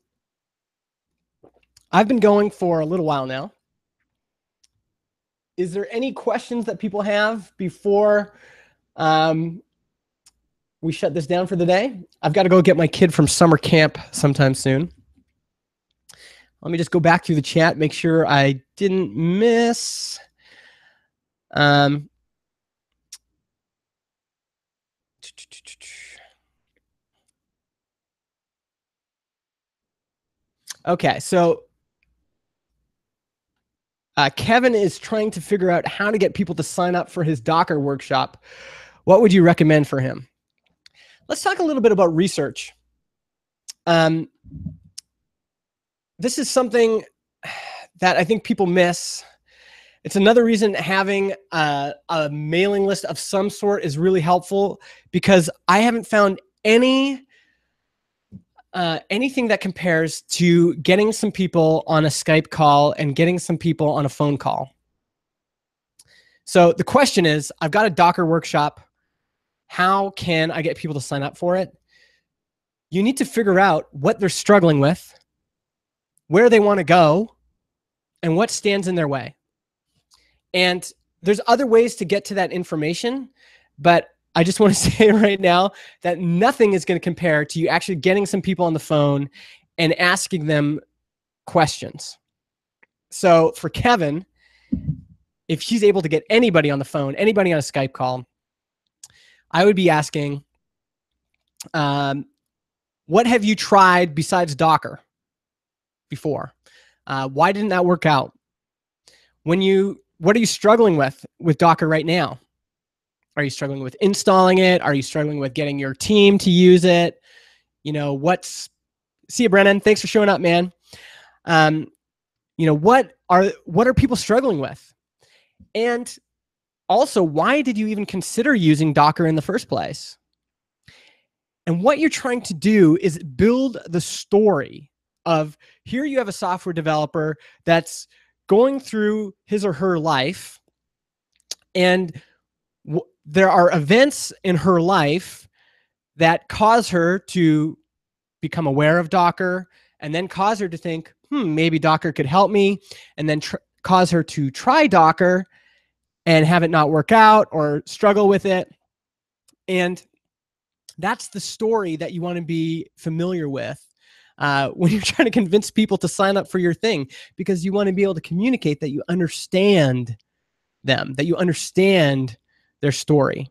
I've been going for a little while now. Is there any questions that people have before um, we shut this down for the day? I've got to go get my kid from summer camp sometime soon. Let me just go back through the chat, make sure I didn't miss. Um, Okay, so uh, Kevin is trying to figure out how to get people to sign up for his Docker workshop. What would you recommend for him? Let's talk a little bit about research. Um, this is something that I think people miss. It's another reason having a, a mailing list of some sort is really helpful, because I haven't found any Uh, anything that compares to getting some people on a Skype call and getting some people on a phone call. So the question is, I've got a Docker workshop. How can I get people to sign up for it? You need to figure out what they're struggling with, where they want to go, and what stands in their way. And there's other ways to get to that information, but I just want to say right now that nothing is going to compare to you actually getting some people on the phone and asking them questions. So for Kevin, if she's able to get anybody on the phone, anybody on a Skype call, I would be asking, um, what have you tried besides Docker before? Uh, why didn't that work out? When you, what are you struggling with with Docker right now? Are you struggling with installing it? Are you struggling with getting your team to use it? You know, what's, see you, Brennan. Thanks for showing up, man. Um, you know, what are, what are people struggling with? And also, why did you even consider using Docker in the first place? And what you're trying to do is build the story of, here you have a software developer that's going through his or her life, and there are events in her life that cause her to become aware of Docker, and then cause her to think, hmm, maybe Docker could help me, and then tr cause her to try Docker and have it not work out or struggle with it. And that's the story that you want to be familiar with uh, when you're trying to convince people to sign up for your thing, because you want to be able to communicate that you understand them, that you understand their story.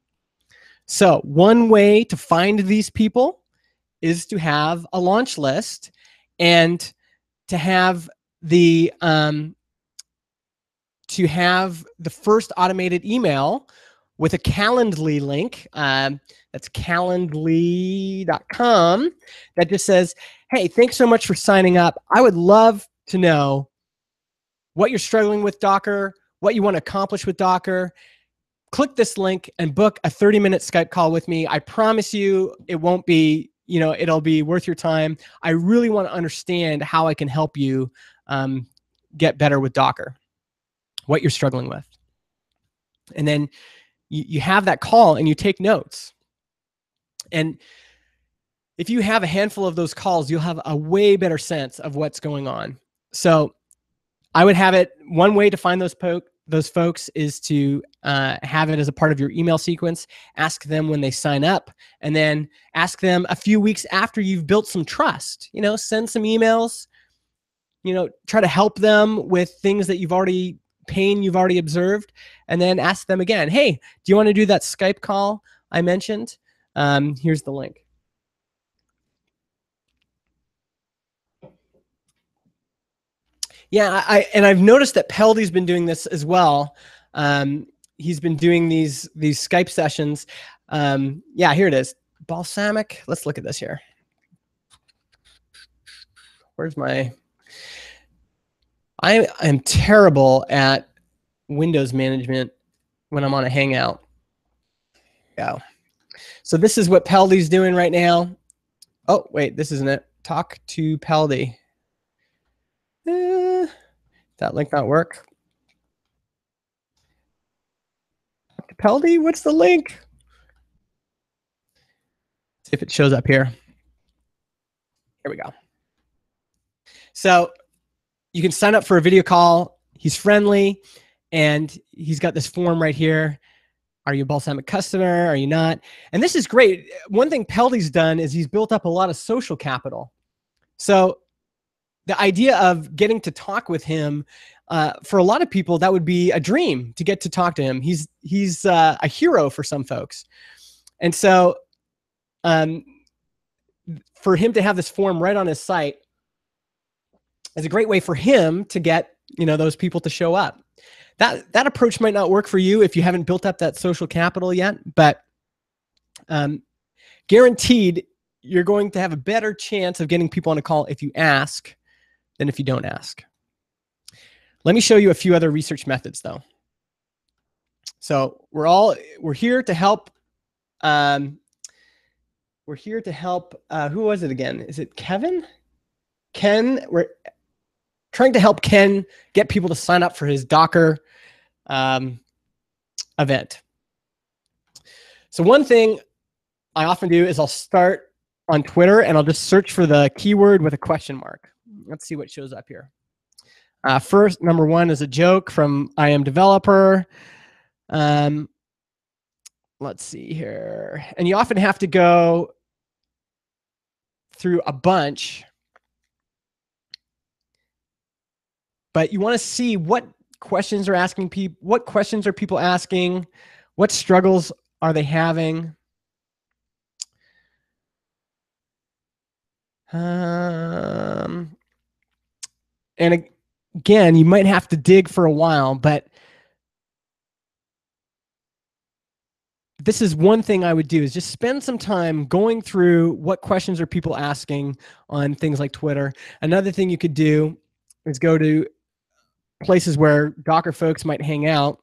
So one way to find these people is to have a launch list and to have the um, to have the first automated email with a Calendly link. Um, that's calendly dot com, that just says, hey, thanks so much for signing up. I would love to know what you're struggling with Docker, what you want to accomplish with Docker. Click this link and book a thirty minute Skype call with me. I promise you it won't be, you know, it'll be worth your time. I really want to understand how I can help you um, get better with Docker, what you're struggling with. And then you, you have that call and you take notes. And if you have a handful of those calls, you'll have a way better sense of what's going on. So I would have it, one way to find those po those folks is to uh, have it as a part of your email sequence, ask them when they sign up, and then ask them a few weeks after you've built some trust. You know, send some emails, you know, try to help them with things that you've already, pain you've already observed, and then ask them again, hey, do you want to do that Skype call I mentioned? Um, here's the link. Yeah, I, and I've noticed that Peldi's been doing this as well. Um, he's been doing these these Skype sessions. Um, yeah, here it is. Balsamiq. Let's look at this here. Where's my... I am terrible at Windows management when I'm on a Hangout. Yeah. So this is what Peldi's doing right now. Oh, wait, this isn't it. Talk to Peldi. Uh, that link not work. Peldi, what's the link? Let's see if it shows up here. Here we go. So you can sign up for a video call. He's friendly, and he's got this form right here. Are you a Balsamiq customer? Are you not? And this is great. One thing Peldi's done is he's built up a lot of social capital. So the idea of getting to talk with him, uh, for a lot of people, that would be a dream to get to talk to him. He's he's uh, a hero for some folks. And so um, for him to have this form right on his site is a great way for him to get, you know, those people to show up. That, that approach might not work for you if you haven't built up that social capital yet, but um, guaranteed you're going to have a better chance of getting people on a call if you ask than if you don't ask. Let me show you a few other research methods though. So we're all, we're here to help. Um, we're here to help. Uh, who was it again? Is it Kevin? Ken? We're trying to help Ken get people to sign up for his Docker um, event. So one thing I often do is I'll start on Twitter and I'll just search for the keyword with a question mark. Let's see what shows up here. Uh, first, number one is a joke from I Am Developer. Um, let's see here. And you often have to go through a bunch, but you want to see what questions are asking people, what questions are people asking, what struggles are they having. Um, and again, you might have to dig for a while, but this is one thing I would do is just spend some time going through what questions are people asking on things like Twitter. Another thing you could do is go to places where Docker folks might hang out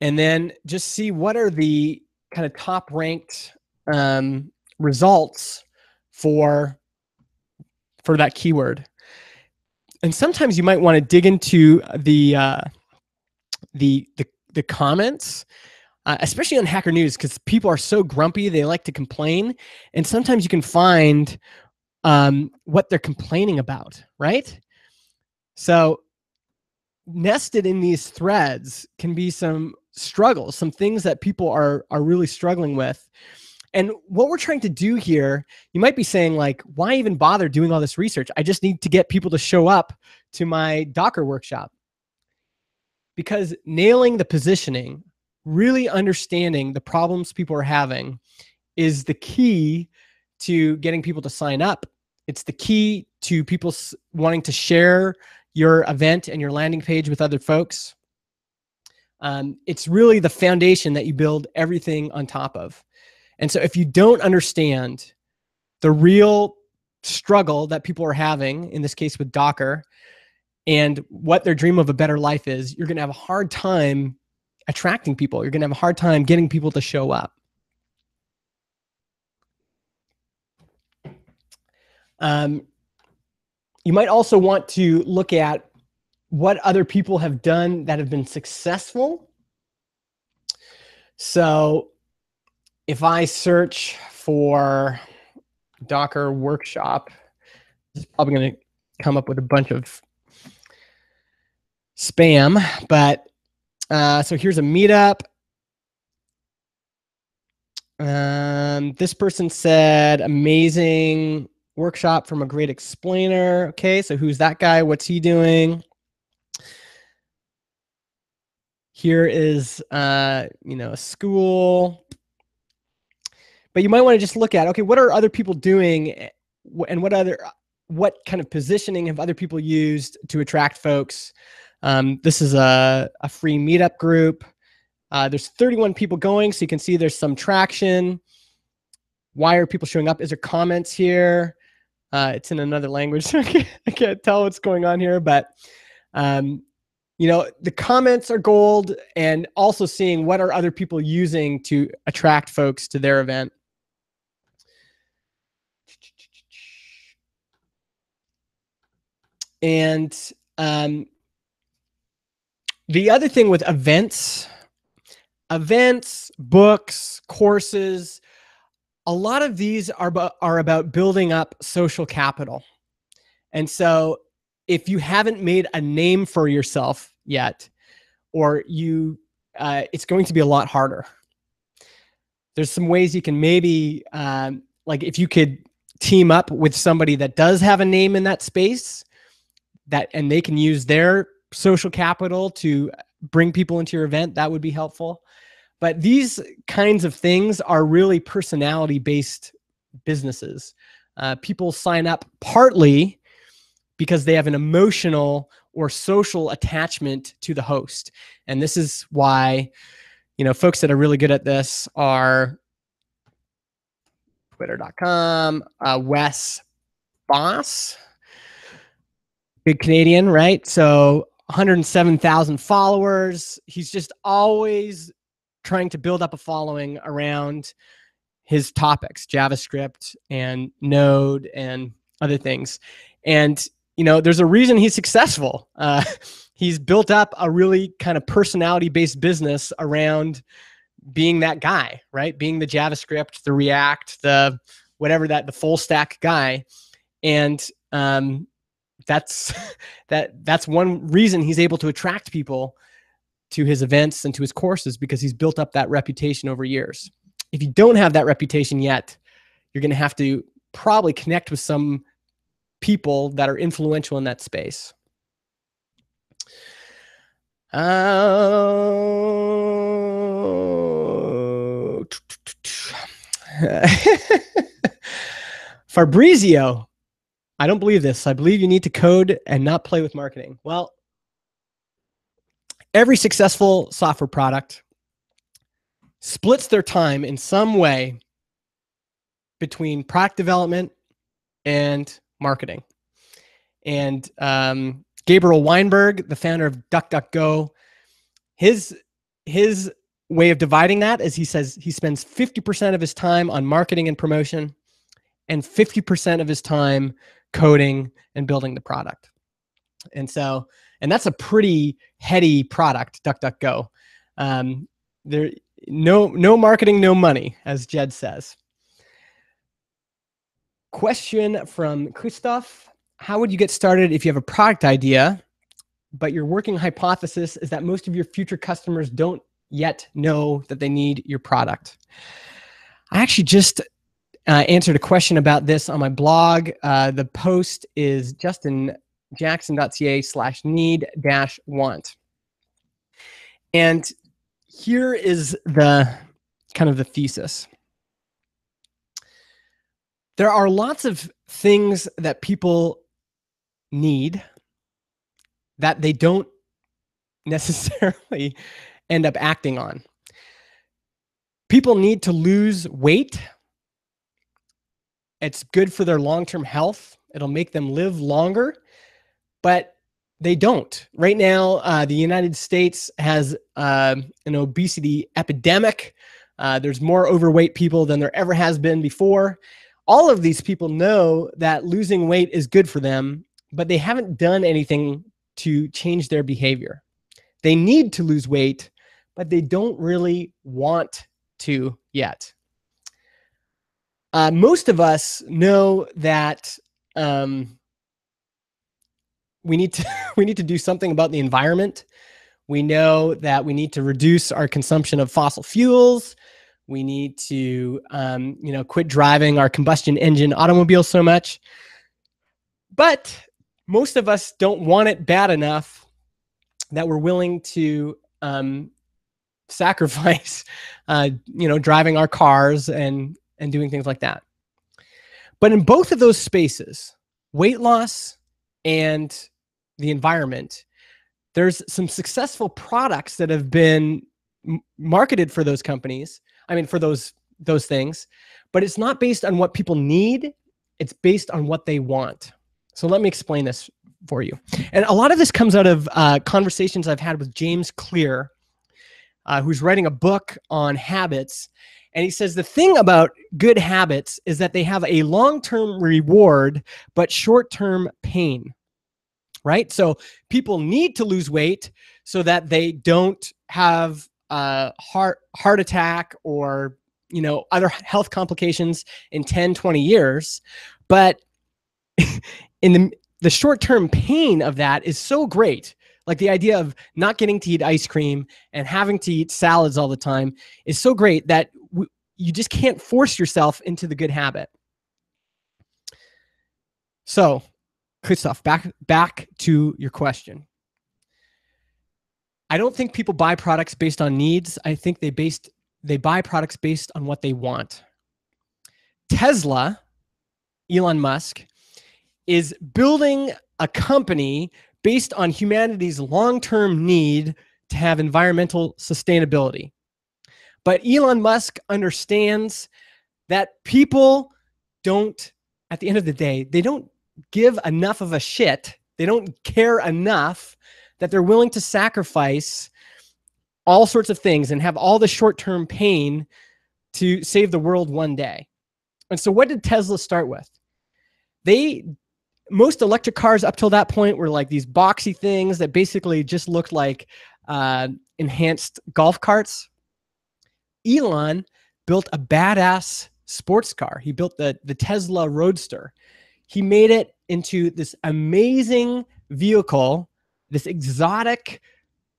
and then just see what are the kind of top ranked um, results for for that keyword. And sometimes you might want to dig into the uh, the, the the comments, uh, especially on Hacker News, because people are so grumpy, they like to complain, and sometimes you can find um, what they're complaining about, right? So nested in these threads can be some struggles, some things that people are are really struggling with. And what we're trying to do here, you might be saying like, why even bother doing all this research? I just need to get people to show up to my Docker workshop. Because nailing the positioning, really understanding the problems people are having is the key to getting people to sign up. It's the key to people wanting to share your event and your landing page with other folks. Um, it's really the foundation that you build everything on top of. And so if you don't understand the real struggle that people are having, in this case with Docker, and what their dream of a better life is, you're going to have a hard time attracting people. You're going to have a hard time getting people to show up. Um, you might also want to look at what other people have done that have been successful. So if I search for Docker workshop, it's probably going to come up with a bunch of spam. But uh, so here's a meetup. Um, this person said, amazing workshop from a great explainer. Okay, so who's that guy? What's he doing? Here is, uh, you know, a school. But you might want to just look at, okay, what are other people doing, and what other, what kind of positioning have other people used to attract folks? Um, this is a, a free meetup group. Uh, there's thirty-one people going, so you can see there's some traction. Why are people showing up? Is there comments here? Uh, it's in another language, so I can't, I can't tell what's going on here, but um, you know, the comments are gold, and also seeing what are other people using to attract folks to their event. And um, the other thing with events, events, books, courses, a lot of these are, are about building up social capital. And so if you haven't made a name for yourself yet, or you, uh, it's going to be a lot harder. There's some ways you can maybe, um, like if you could team up with somebody that does have a name in that space, that, and they can use their social capital to bring people into your event, that would be helpful. But these kinds of things are really personality-based businesses. Uh, people sign up partly because they have an emotional or social attachment to the host. And this is why, you know, folks that are really good at this are twitter dot com, uh, Wes Bos, big Canadian, right? So one hundred seven thousand followers. He's just always trying to build up a following around his topics, JavaScript and Node and other things. And, you know, there's a reason he's successful. Uh, he's built up a really kind of personality-based business around being that guy, right? Being the JavaScript, the React, the whatever that, the full stack guy. And um, that's, that, that's one reason he's able to attract people to his events and to his courses, because he's built up that reputation over years. If you don't have that reputation yet, you're going to have to probably connect with some people that are influential in that space. Uh, Fabrizio, I don't believe this. I believe you need to code and not play with marketing. Well, every successful software product splits their time in some way between product development and marketing. And um, Gabriel Weinberg, the founder of DuckDuckGo, his, his way of dividing that is, he says he spends fifty percent of his time on marketing and promotion and fifty percent of his time coding and building the product. And so, and that's a pretty heady product, DuckDuckGo. Um, there, no, no marketing, no money, as Jed says. Question from Christoph. How would you get started if you have a product idea, but your working hypothesis is that most of your future customers don't yet know that they need your product? I actually just uh, answered a question about this on my blog. Uh, the post is Justin Jackson dot C A slash need dash want. And here is the kind of the thesis. There are lots of things that people need that they don't necessarily end up acting on. People need to lose weight. It's good for their long-term health. It'll make them live longer. But they don't. Right now, uh, the United States has uh, an obesity epidemic. Uh, there's more overweight people than there ever has been before. All of these people know that losing weight is good for them, but they haven't done anything to change their behavior. They need to lose weight, but they don't really want to yet. Uh, most of us know that um, we need to we need to do something about the environment. We know that we need to reduce our consumption of fossil fuels. We need to um, you know, quit driving our combustion engine automobiles so much. But most of us don't want it bad enough that we're willing to um, sacrifice uh, you know, driving our cars and, and doing things like that. But in both of those spaces, weight loss and the environment, there's some successful products that have been marketed for those companies. I mean, for those those things, but it's not based on what people need. It's based on what they want. So let me explain this for you. And a lot of this comes out of uh, conversations I've had with James Clear, uh, who's writing a book on habits. And he says, the thing about good habits is that they have a long-term reward, but short-term pain, right? So people need to lose weight so that they don't have Uh, heart heart attack or, you know, other health complications in ten, twenty years. But in the, the short-term pain of that is so great. Like the idea of not getting to eat ice cream and having to eat salads all the time is so great that w you just can't force yourself into the good habit. So, Christoph, back, back to your question. I don't think people buy products based on needs. I think they based they buy products based on what they want. Tesla, Elon Musk, is building a company based on humanity's long-term need to have environmental sustainability. But Elon Musk understands that people don't, at the end of the day, they don't give enough of a shit. They don't care enough that they're willing to sacrifice all sorts of things and have all the short-term pain to save the world one day. And so what did Tesla start with? They, most electric cars up till that point were like these boxy things that basically just looked like uh, enhanced golf carts. Elon built a badass sports car. He built the, the Tesla Roadster. He made it into this amazing vehicle, this exotic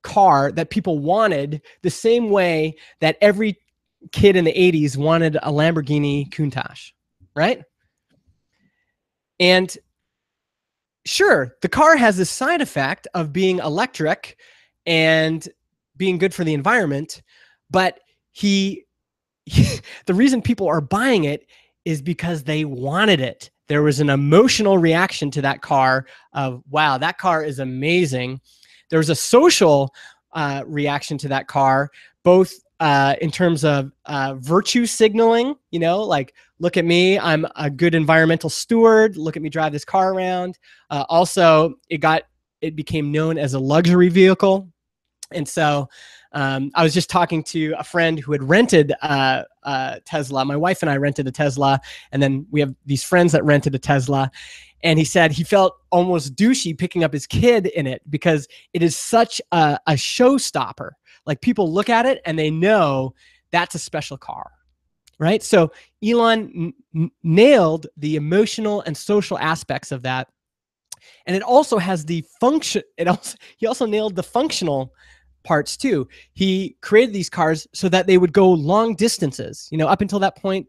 car that people wanted the same way that every kid in the eighties wanted a Lamborghini Countach, right? And sure, the car has this side effect of being electric and being good for the environment, but he, he the reason people are buying it is because they wanted it. There was an emotional reaction to that car of, wow, that car is amazing. There was a social uh, reaction to that car, both uh, in terms of uh, virtue signaling, you know, like, look at me, I'm a good environmental steward. Look at me drive this car around. Uh, also, it got, it became known as a luxury vehicle. And so um, I was just talking to a friend who had rented uh, uh, Tesla. My wife and I rented a Tesla, and then we have these friends that rented a Tesla. And he said he felt almost douchey picking up his kid in it because it is such a, a showstopper. Like, people look at it and they know that's a special car, right? So Elon n nailed the emotional and social aspects of that. And it also has the function, it also, he also nailed the functional parts too. He created these cars so that they would go long distances. You know, up until that point,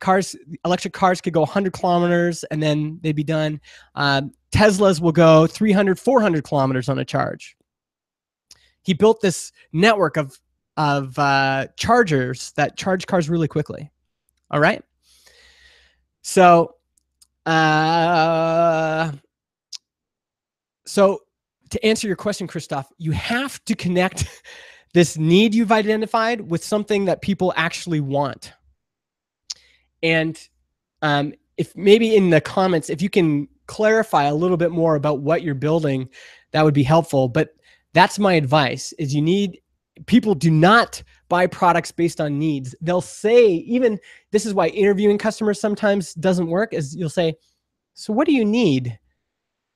cars, electric cars could go one hundred kilometers and then they'd be done. Um, Teslas will go three hundred, four hundred kilometers on a charge. He built this network of, of uh, chargers that charge cars really quickly. All right. So, uh, So to answer your question, Christoph, you have to connect this need you've identified with something that people actually want. And um, if maybe in the comments, if you can clarify a little bit more about what you're building, that would be helpful. But that's my advice, is you need, people do not buy products based on needs. They'll say, even this is why interviewing customers sometimes doesn't work, is you'll say, so what do you need?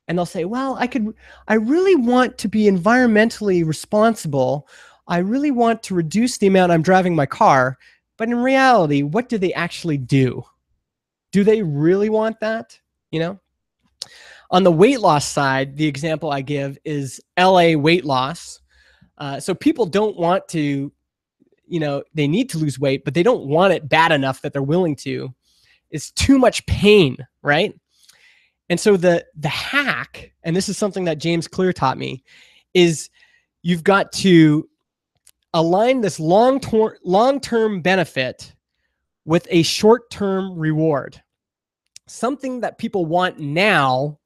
And they'll say, well, I could, I really want to be environmentally responsible. I really want to reduce the amount I'm driving my car. But in reality, what do they actually do? Do they really want that? You know? On the weight loss side, the example I give is L A weight loss. Uh, so people don't want to, you know, they need to lose weight, but they don't want it bad enough that they're willing to. It's too much pain, right? And so the, the hack, and this is something that James Clear taught me, is you've got to align this long-term long-term benefit with a short-term reward. Something that people want now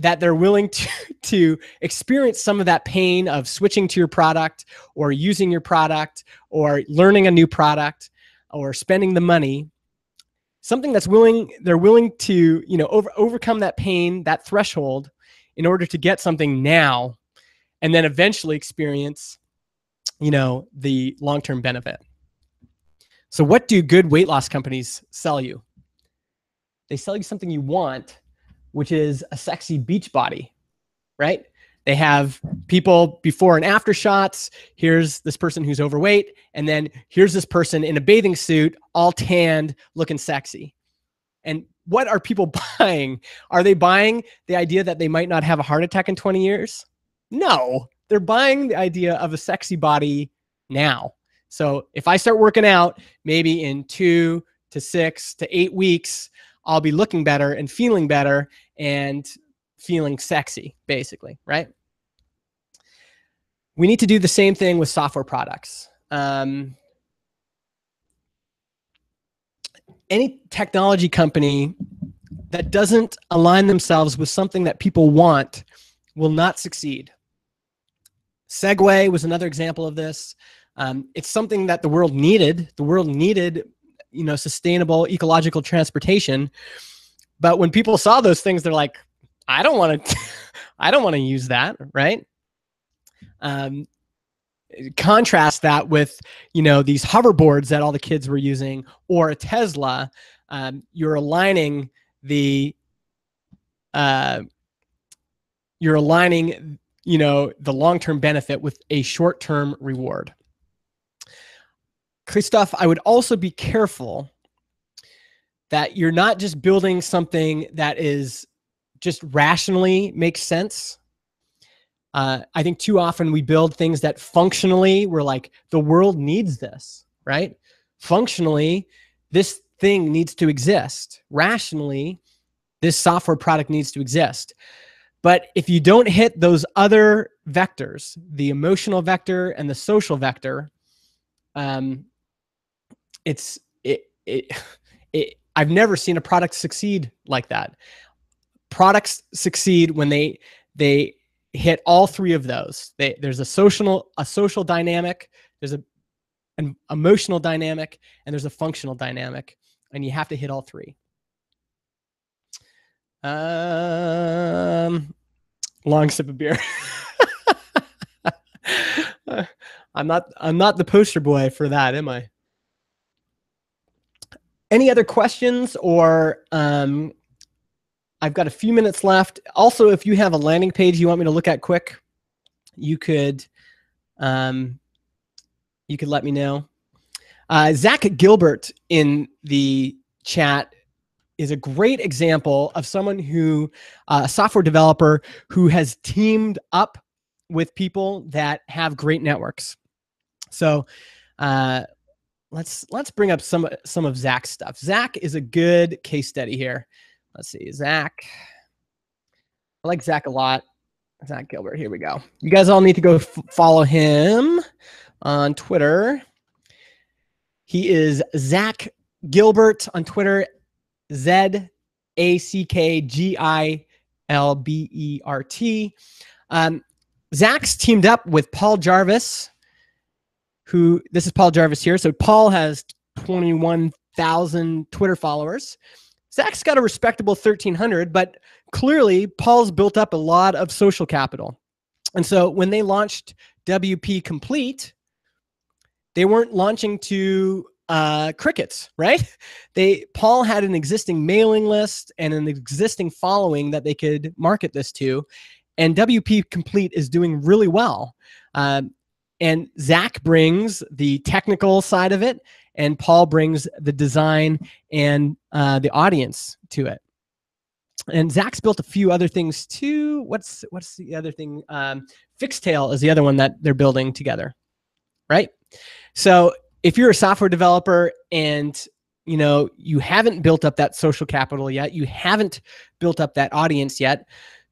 that they're willing to, to experience some of that pain of switching to your product or using your product or learning a new product or spending the money. Something that's willing, they're willing to, you know, over, overcome that pain, that threshold, in order to get something now and then eventually experience, you know, the long-term benefit. So what do good weight loss companies sell you? They sell you something you want, which is a sexy beach body, right? They have people before and after shots. Here's this person who's overweight, and then here's this person in a bathing suit, all tanned, looking sexy. And what are people buying? Are they buying the idea that they might not have a heart attack in twenty years? No, they're buying the idea of a sexy body now. So if I start working out, maybe in two to six to eight weeks, I'll be looking better and feeling better and feeling sexy, basically, right? We need to do the same thing with software products. Um, any technology company that doesn't align themselves with something that people want will not succeed. Segway was another example of this. Um, it's something that the world needed. The world needed, you know, sustainable ecological transportation. But when people saw those things, they're like, I don't want to, I don't want to use that, right? Um, contrast that with, you know, these hoverboards that all the kids were using, or a Tesla. Um, you're aligning the, uh, you're aligning, you know, the long-term benefit with a short-term reward. Christoph, I would also be careful that you're not just building something that is just rationally makes sense. Uh, I think too often we build things that functionally we're like, the world needs this, right? Functionally, this thing needs to exist. Rationally, this software product needs to exist. But if you don't hit those other vectors, the emotional vector and the social vector, um, it's, it, it, it, I've never seen a product succeed like that. Products succeed when they they hit all three of those. They, there's a social a social dynamic, there's a an emotional dynamic, and there's a functional dynamic, and you have to hit all three. Um, long sip of beer. I'm not I'm not the poster boy for that, am I? Any other questions or? Um, I've got a few minutes left. Also, if you have a landing page you want me to look at quick, you could, um, you could let me know. Uh, Zack Gilbert in the chat is a great example of someone who, uh, a software developer who has teamed up with people that have great networks. So uh, let's let's bring up some some of Zack's stuff. Zack is a good case study here. Let's see, Zack. I like Zack a lot. Zack Gilbert, here we go. You guys all need to go f follow him on Twitter. He is Zack Gilbert on Twitter, Z A C K G I L B E R T. Um, Zack's teamed up with Paul Jarvis, who, this is Paul Jarvis here. So Paul has twenty-one thousand Twitter followers. Zack's got a respectable thirteen hundred, but clearly Paul's built up a lot of social capital. And so when they launched W P Complete, they weren't launching to uh, crickets, right? They Paul had an existing mailing list and an existing following that they could market this to. And W P Complete is doing really well. Um, and Zack brings the technical side of it, and Paul brings the design and uh, the audience to it. And Zach's built a few other things too. What's what's the other thing? Um, Fixtail is the other one that they're building together, right? So if you're a software developer and you know you haven't built up that social capital yet, you haven't built up that audience yet,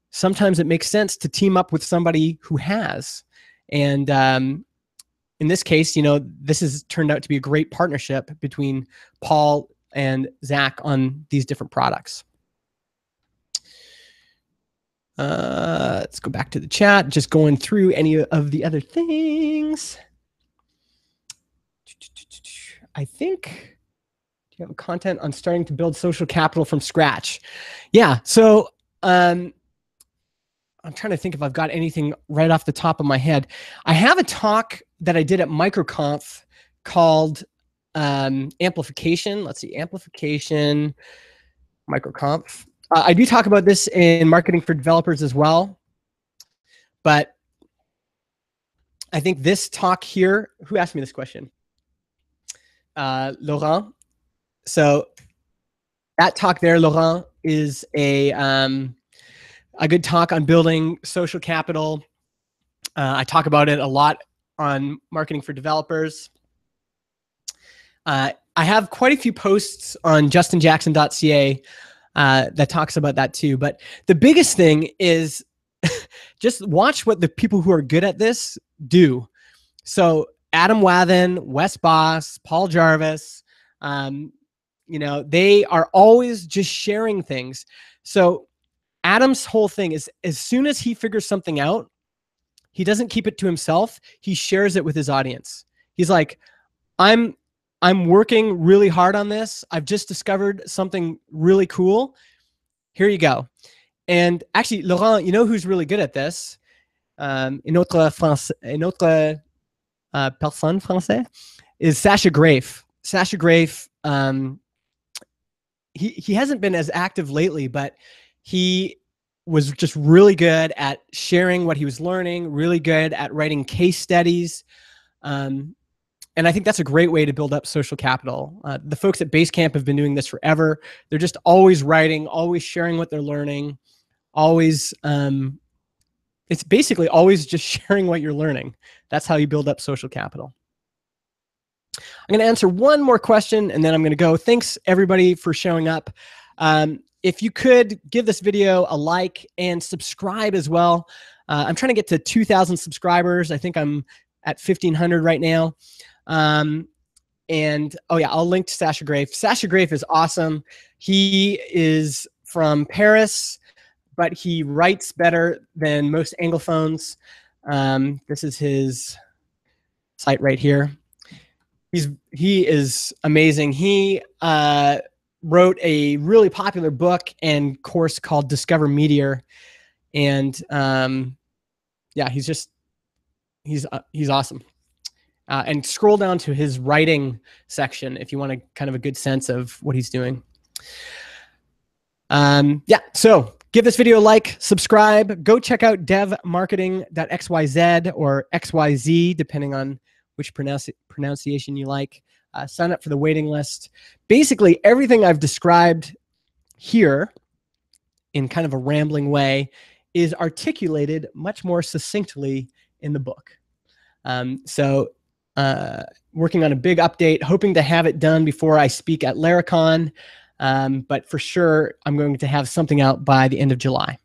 sometimes it makes sense to team up with somebody who has. And um, in this case, you know, this has turned out to be a great partnership between Paul and Zach on these different products. Uh, let's go back to the chat. Just going through any of the other things. I think, do you have content on starting to build social capital from scratch? Yeah, so um, I'm trying to think if I've got anything right off the top of my head. I have a talk that I did at MicroConf called um, Amplification. Let's see, Amplification, MicroConf. Uh, I do talk about this in Marketing for Developers as well, but I think this talk here, who asked me this question? Uh, Laurent. So that talk there, Laurent, is a, um, a good talk on building social capital. Uh, I talk about it a lot on Marketing for Developers. Uh, I have quite a few posts on Justin Jackson dot C A Uh, that talks about that too. But the biggest thing is just watch what the people who are good at this do. So Adam Wathan, Wes Bos, Paul Jarvis, um, you know, they are always just sharing things. So Adam's whole thing is as soon as he figures something out, he doesn't keep it to himself. He shares it with his audience. He's like, I'm... I'm working really hard on this. I've just discovered something really cool. Here you go. And actually, Laurent, you know who's really good at this? Um, une autre, France, une autre uh, personne française is Sasha Grafe. Sasha Grafe, um, he, he hasn't been as active lately, but he was just really good at sharing what he was learning, really good at writing case studies. Um, And I think that's a great way to build up social capital. Uh, the folks at Basecamp have been doing this forever. They're just always writing, always sharing what they're learning, always, um, it's basically always just sharing what you're learning. That's how you build up social capital. I'm gonna answer one more question and then I'm gonna go. Thanks everybody for showing up. Um, if you could give this video a like and subscribe as well. Uh, I'm trying to get to two thousand subscribers. I think I'm at fifteen hundred right now. Um, and, oh yeah, I'll link to Sasha Grafe. Sasha Grafe is awesome. He is from Paris, but he writes better than most Anglophones. Um, this is his site right here. He's, he is amazing. He, uh, wrote a really popular book and course called Discover Meteor. And, um, yeah, he's just, he's, uh, he's awesome. Uh, and scroll down to his writing section if you want a kind of a good sense of what he's doing. Um, yeah, so give this video a like, subscribe, go check out dev marketing dot X Y Z or X Y Z, depending on which pronounci pronunciation you like. Uh, sign up for the waiting list. Basically, everything I've described here in kind of a rambling way is articulated much more succinctly in the book. Um, so... Uh, working on a big update, hoping to have it done before I speak at Laracon, um, but for sure I'm going to have something out by the end of July.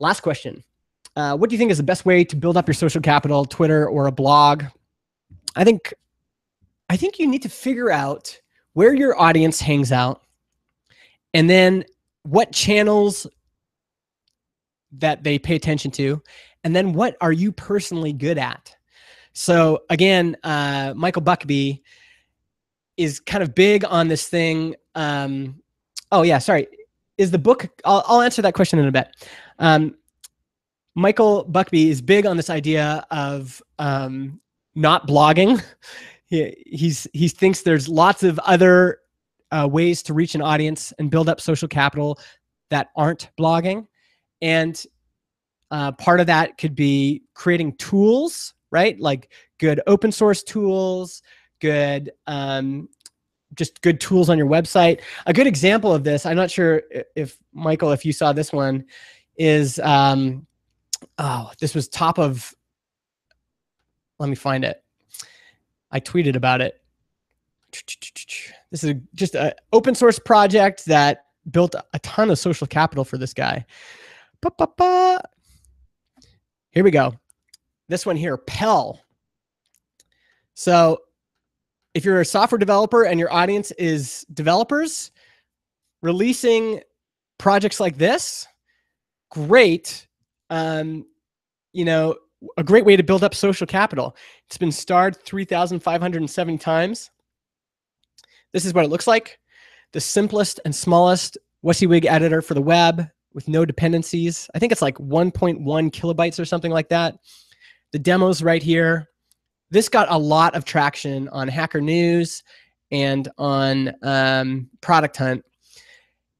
Last question. Uh, what do you think is the best way to build up your social capital, Twitter or a blog? I think, I think you need to figure out where your audience hangs out and then what channels that they pay attention to, and then what are you personally good at? So again, uh, Michael Buckbee is kind of big on this thing. Um, oh yeah, sorry. Is the book, I'll, I'll answer that question in a bit. Um, Michael Buckbee is big on this idea of um, not blogging. He, he's, he thinks there's lots of other uh, ways to reach an audience and build up social capital that aren't blogging. And uh, part of that could be creating tools, right? Like good open source tools, good um, just good tools on your website. A good example of this, I'm not sure if, Michael, if you saw this one, is, um, oh, this was top of, let me find it. I tweeted about it. This is just an open source project that built a ton of social capital for this guy. Here we go. This one here, Pel. So if you're a software developer and your audience is developers, releasing projects like this, great, um, you know, a great way to build up social capital. It's been starred three thousand five hundred seventy times. This is what it looks like. The simplest and smallest WYSIWYG editor for the web with no dependencies. I think it's like one point one kilobytes or something like that. The demo's right here. This got a lot of traction on Hacker News and on um, Product Hunt.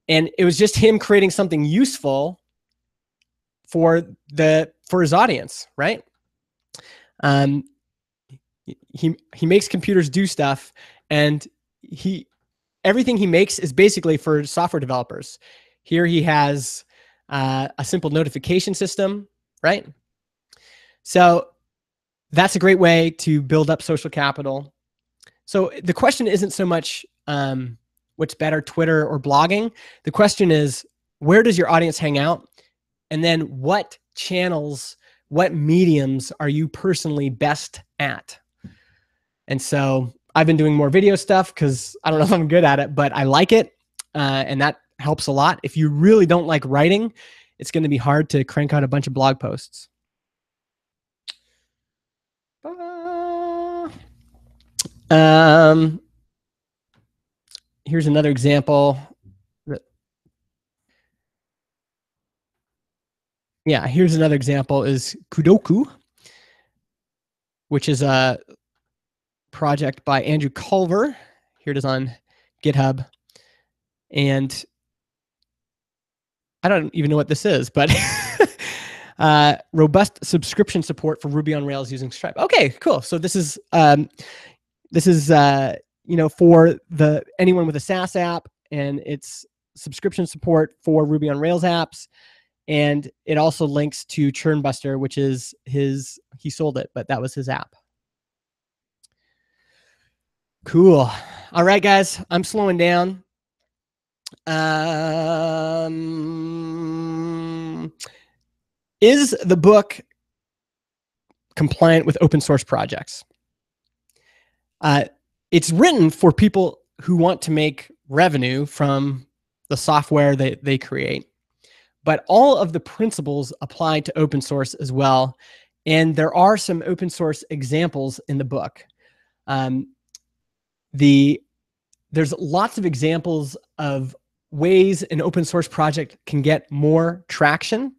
And it was just him creating something useful for the for his audience, right? Um, he he makes computers do stuff, and he everything he makes is basically for software developers. Here he has uh, a simple notification system, right? So that's a great way to build up social capital. So the question isn't so much um, what's better, Twitter or blogging. The question is, where does your audience hang out? And then what channels, what mediums are you personally best at? And so I've been doing more video stuff because I don't know if I'm good at it, but I like it. Uh, and that helps a lot. If you really don't like writing, it's going to be hard to crank out a bunch of blog posts. Um, here's another example. Yeah, here's another example is Kudoku, which is a project by Andrew Culver. Here it is on GitHub. And I don't even know what this is, but uh, robust subscription support for Ruby on Rails using Stripe. Okay, cool. So this is... Um, This is, uh, you know, for the anyone with a SaaS app, and it's subscription support for Ruby on Rails apps, and it also links to Churnbuster, which is his. He sold it, but that was his app. Cool. All right, guys, I'm slowing down. Um, is the book compliant with open source projects? Uh, it's written for people who want to make revenue from the software that they create. But all of the principles apply to open source as well. And there are some open source examples in the book. Um, the, there's lots of examples of ways an open source project can get more traction.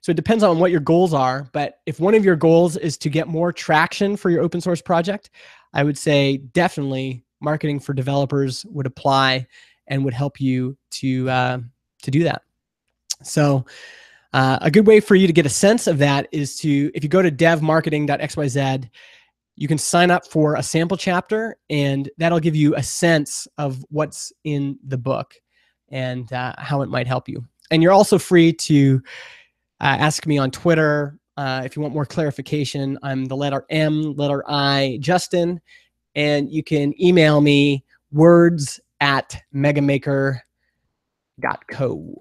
So it depends on what your goals are. But if one of your goals is to get more traction for your open source project, I would say definitely Marketing for Developers would apply and would help you to, uh, to do that. So uh, a good way for you to get a sense of that is to, if you go to dev marketing dot x y z, you can sign up for a sample chapter, and that'll give you a sense of what's in the book and uh, how it might help you. And you're also free to uh, ask me on Twitter. Uh, if you want more clarification, I'm the letter M, letter I, Justin. And you can email me words at megamaker dot co.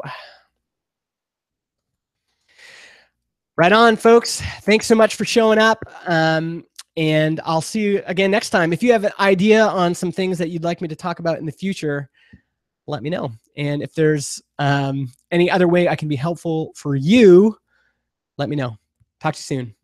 Right on, folks. Thanks so much for showing up. Um, and I'll see you again next time. If you have an idea on some things that you'd like me to talk about in the future, let me know. And if there's um, any other way I can be helpful for you, let me know. Talk to you soon.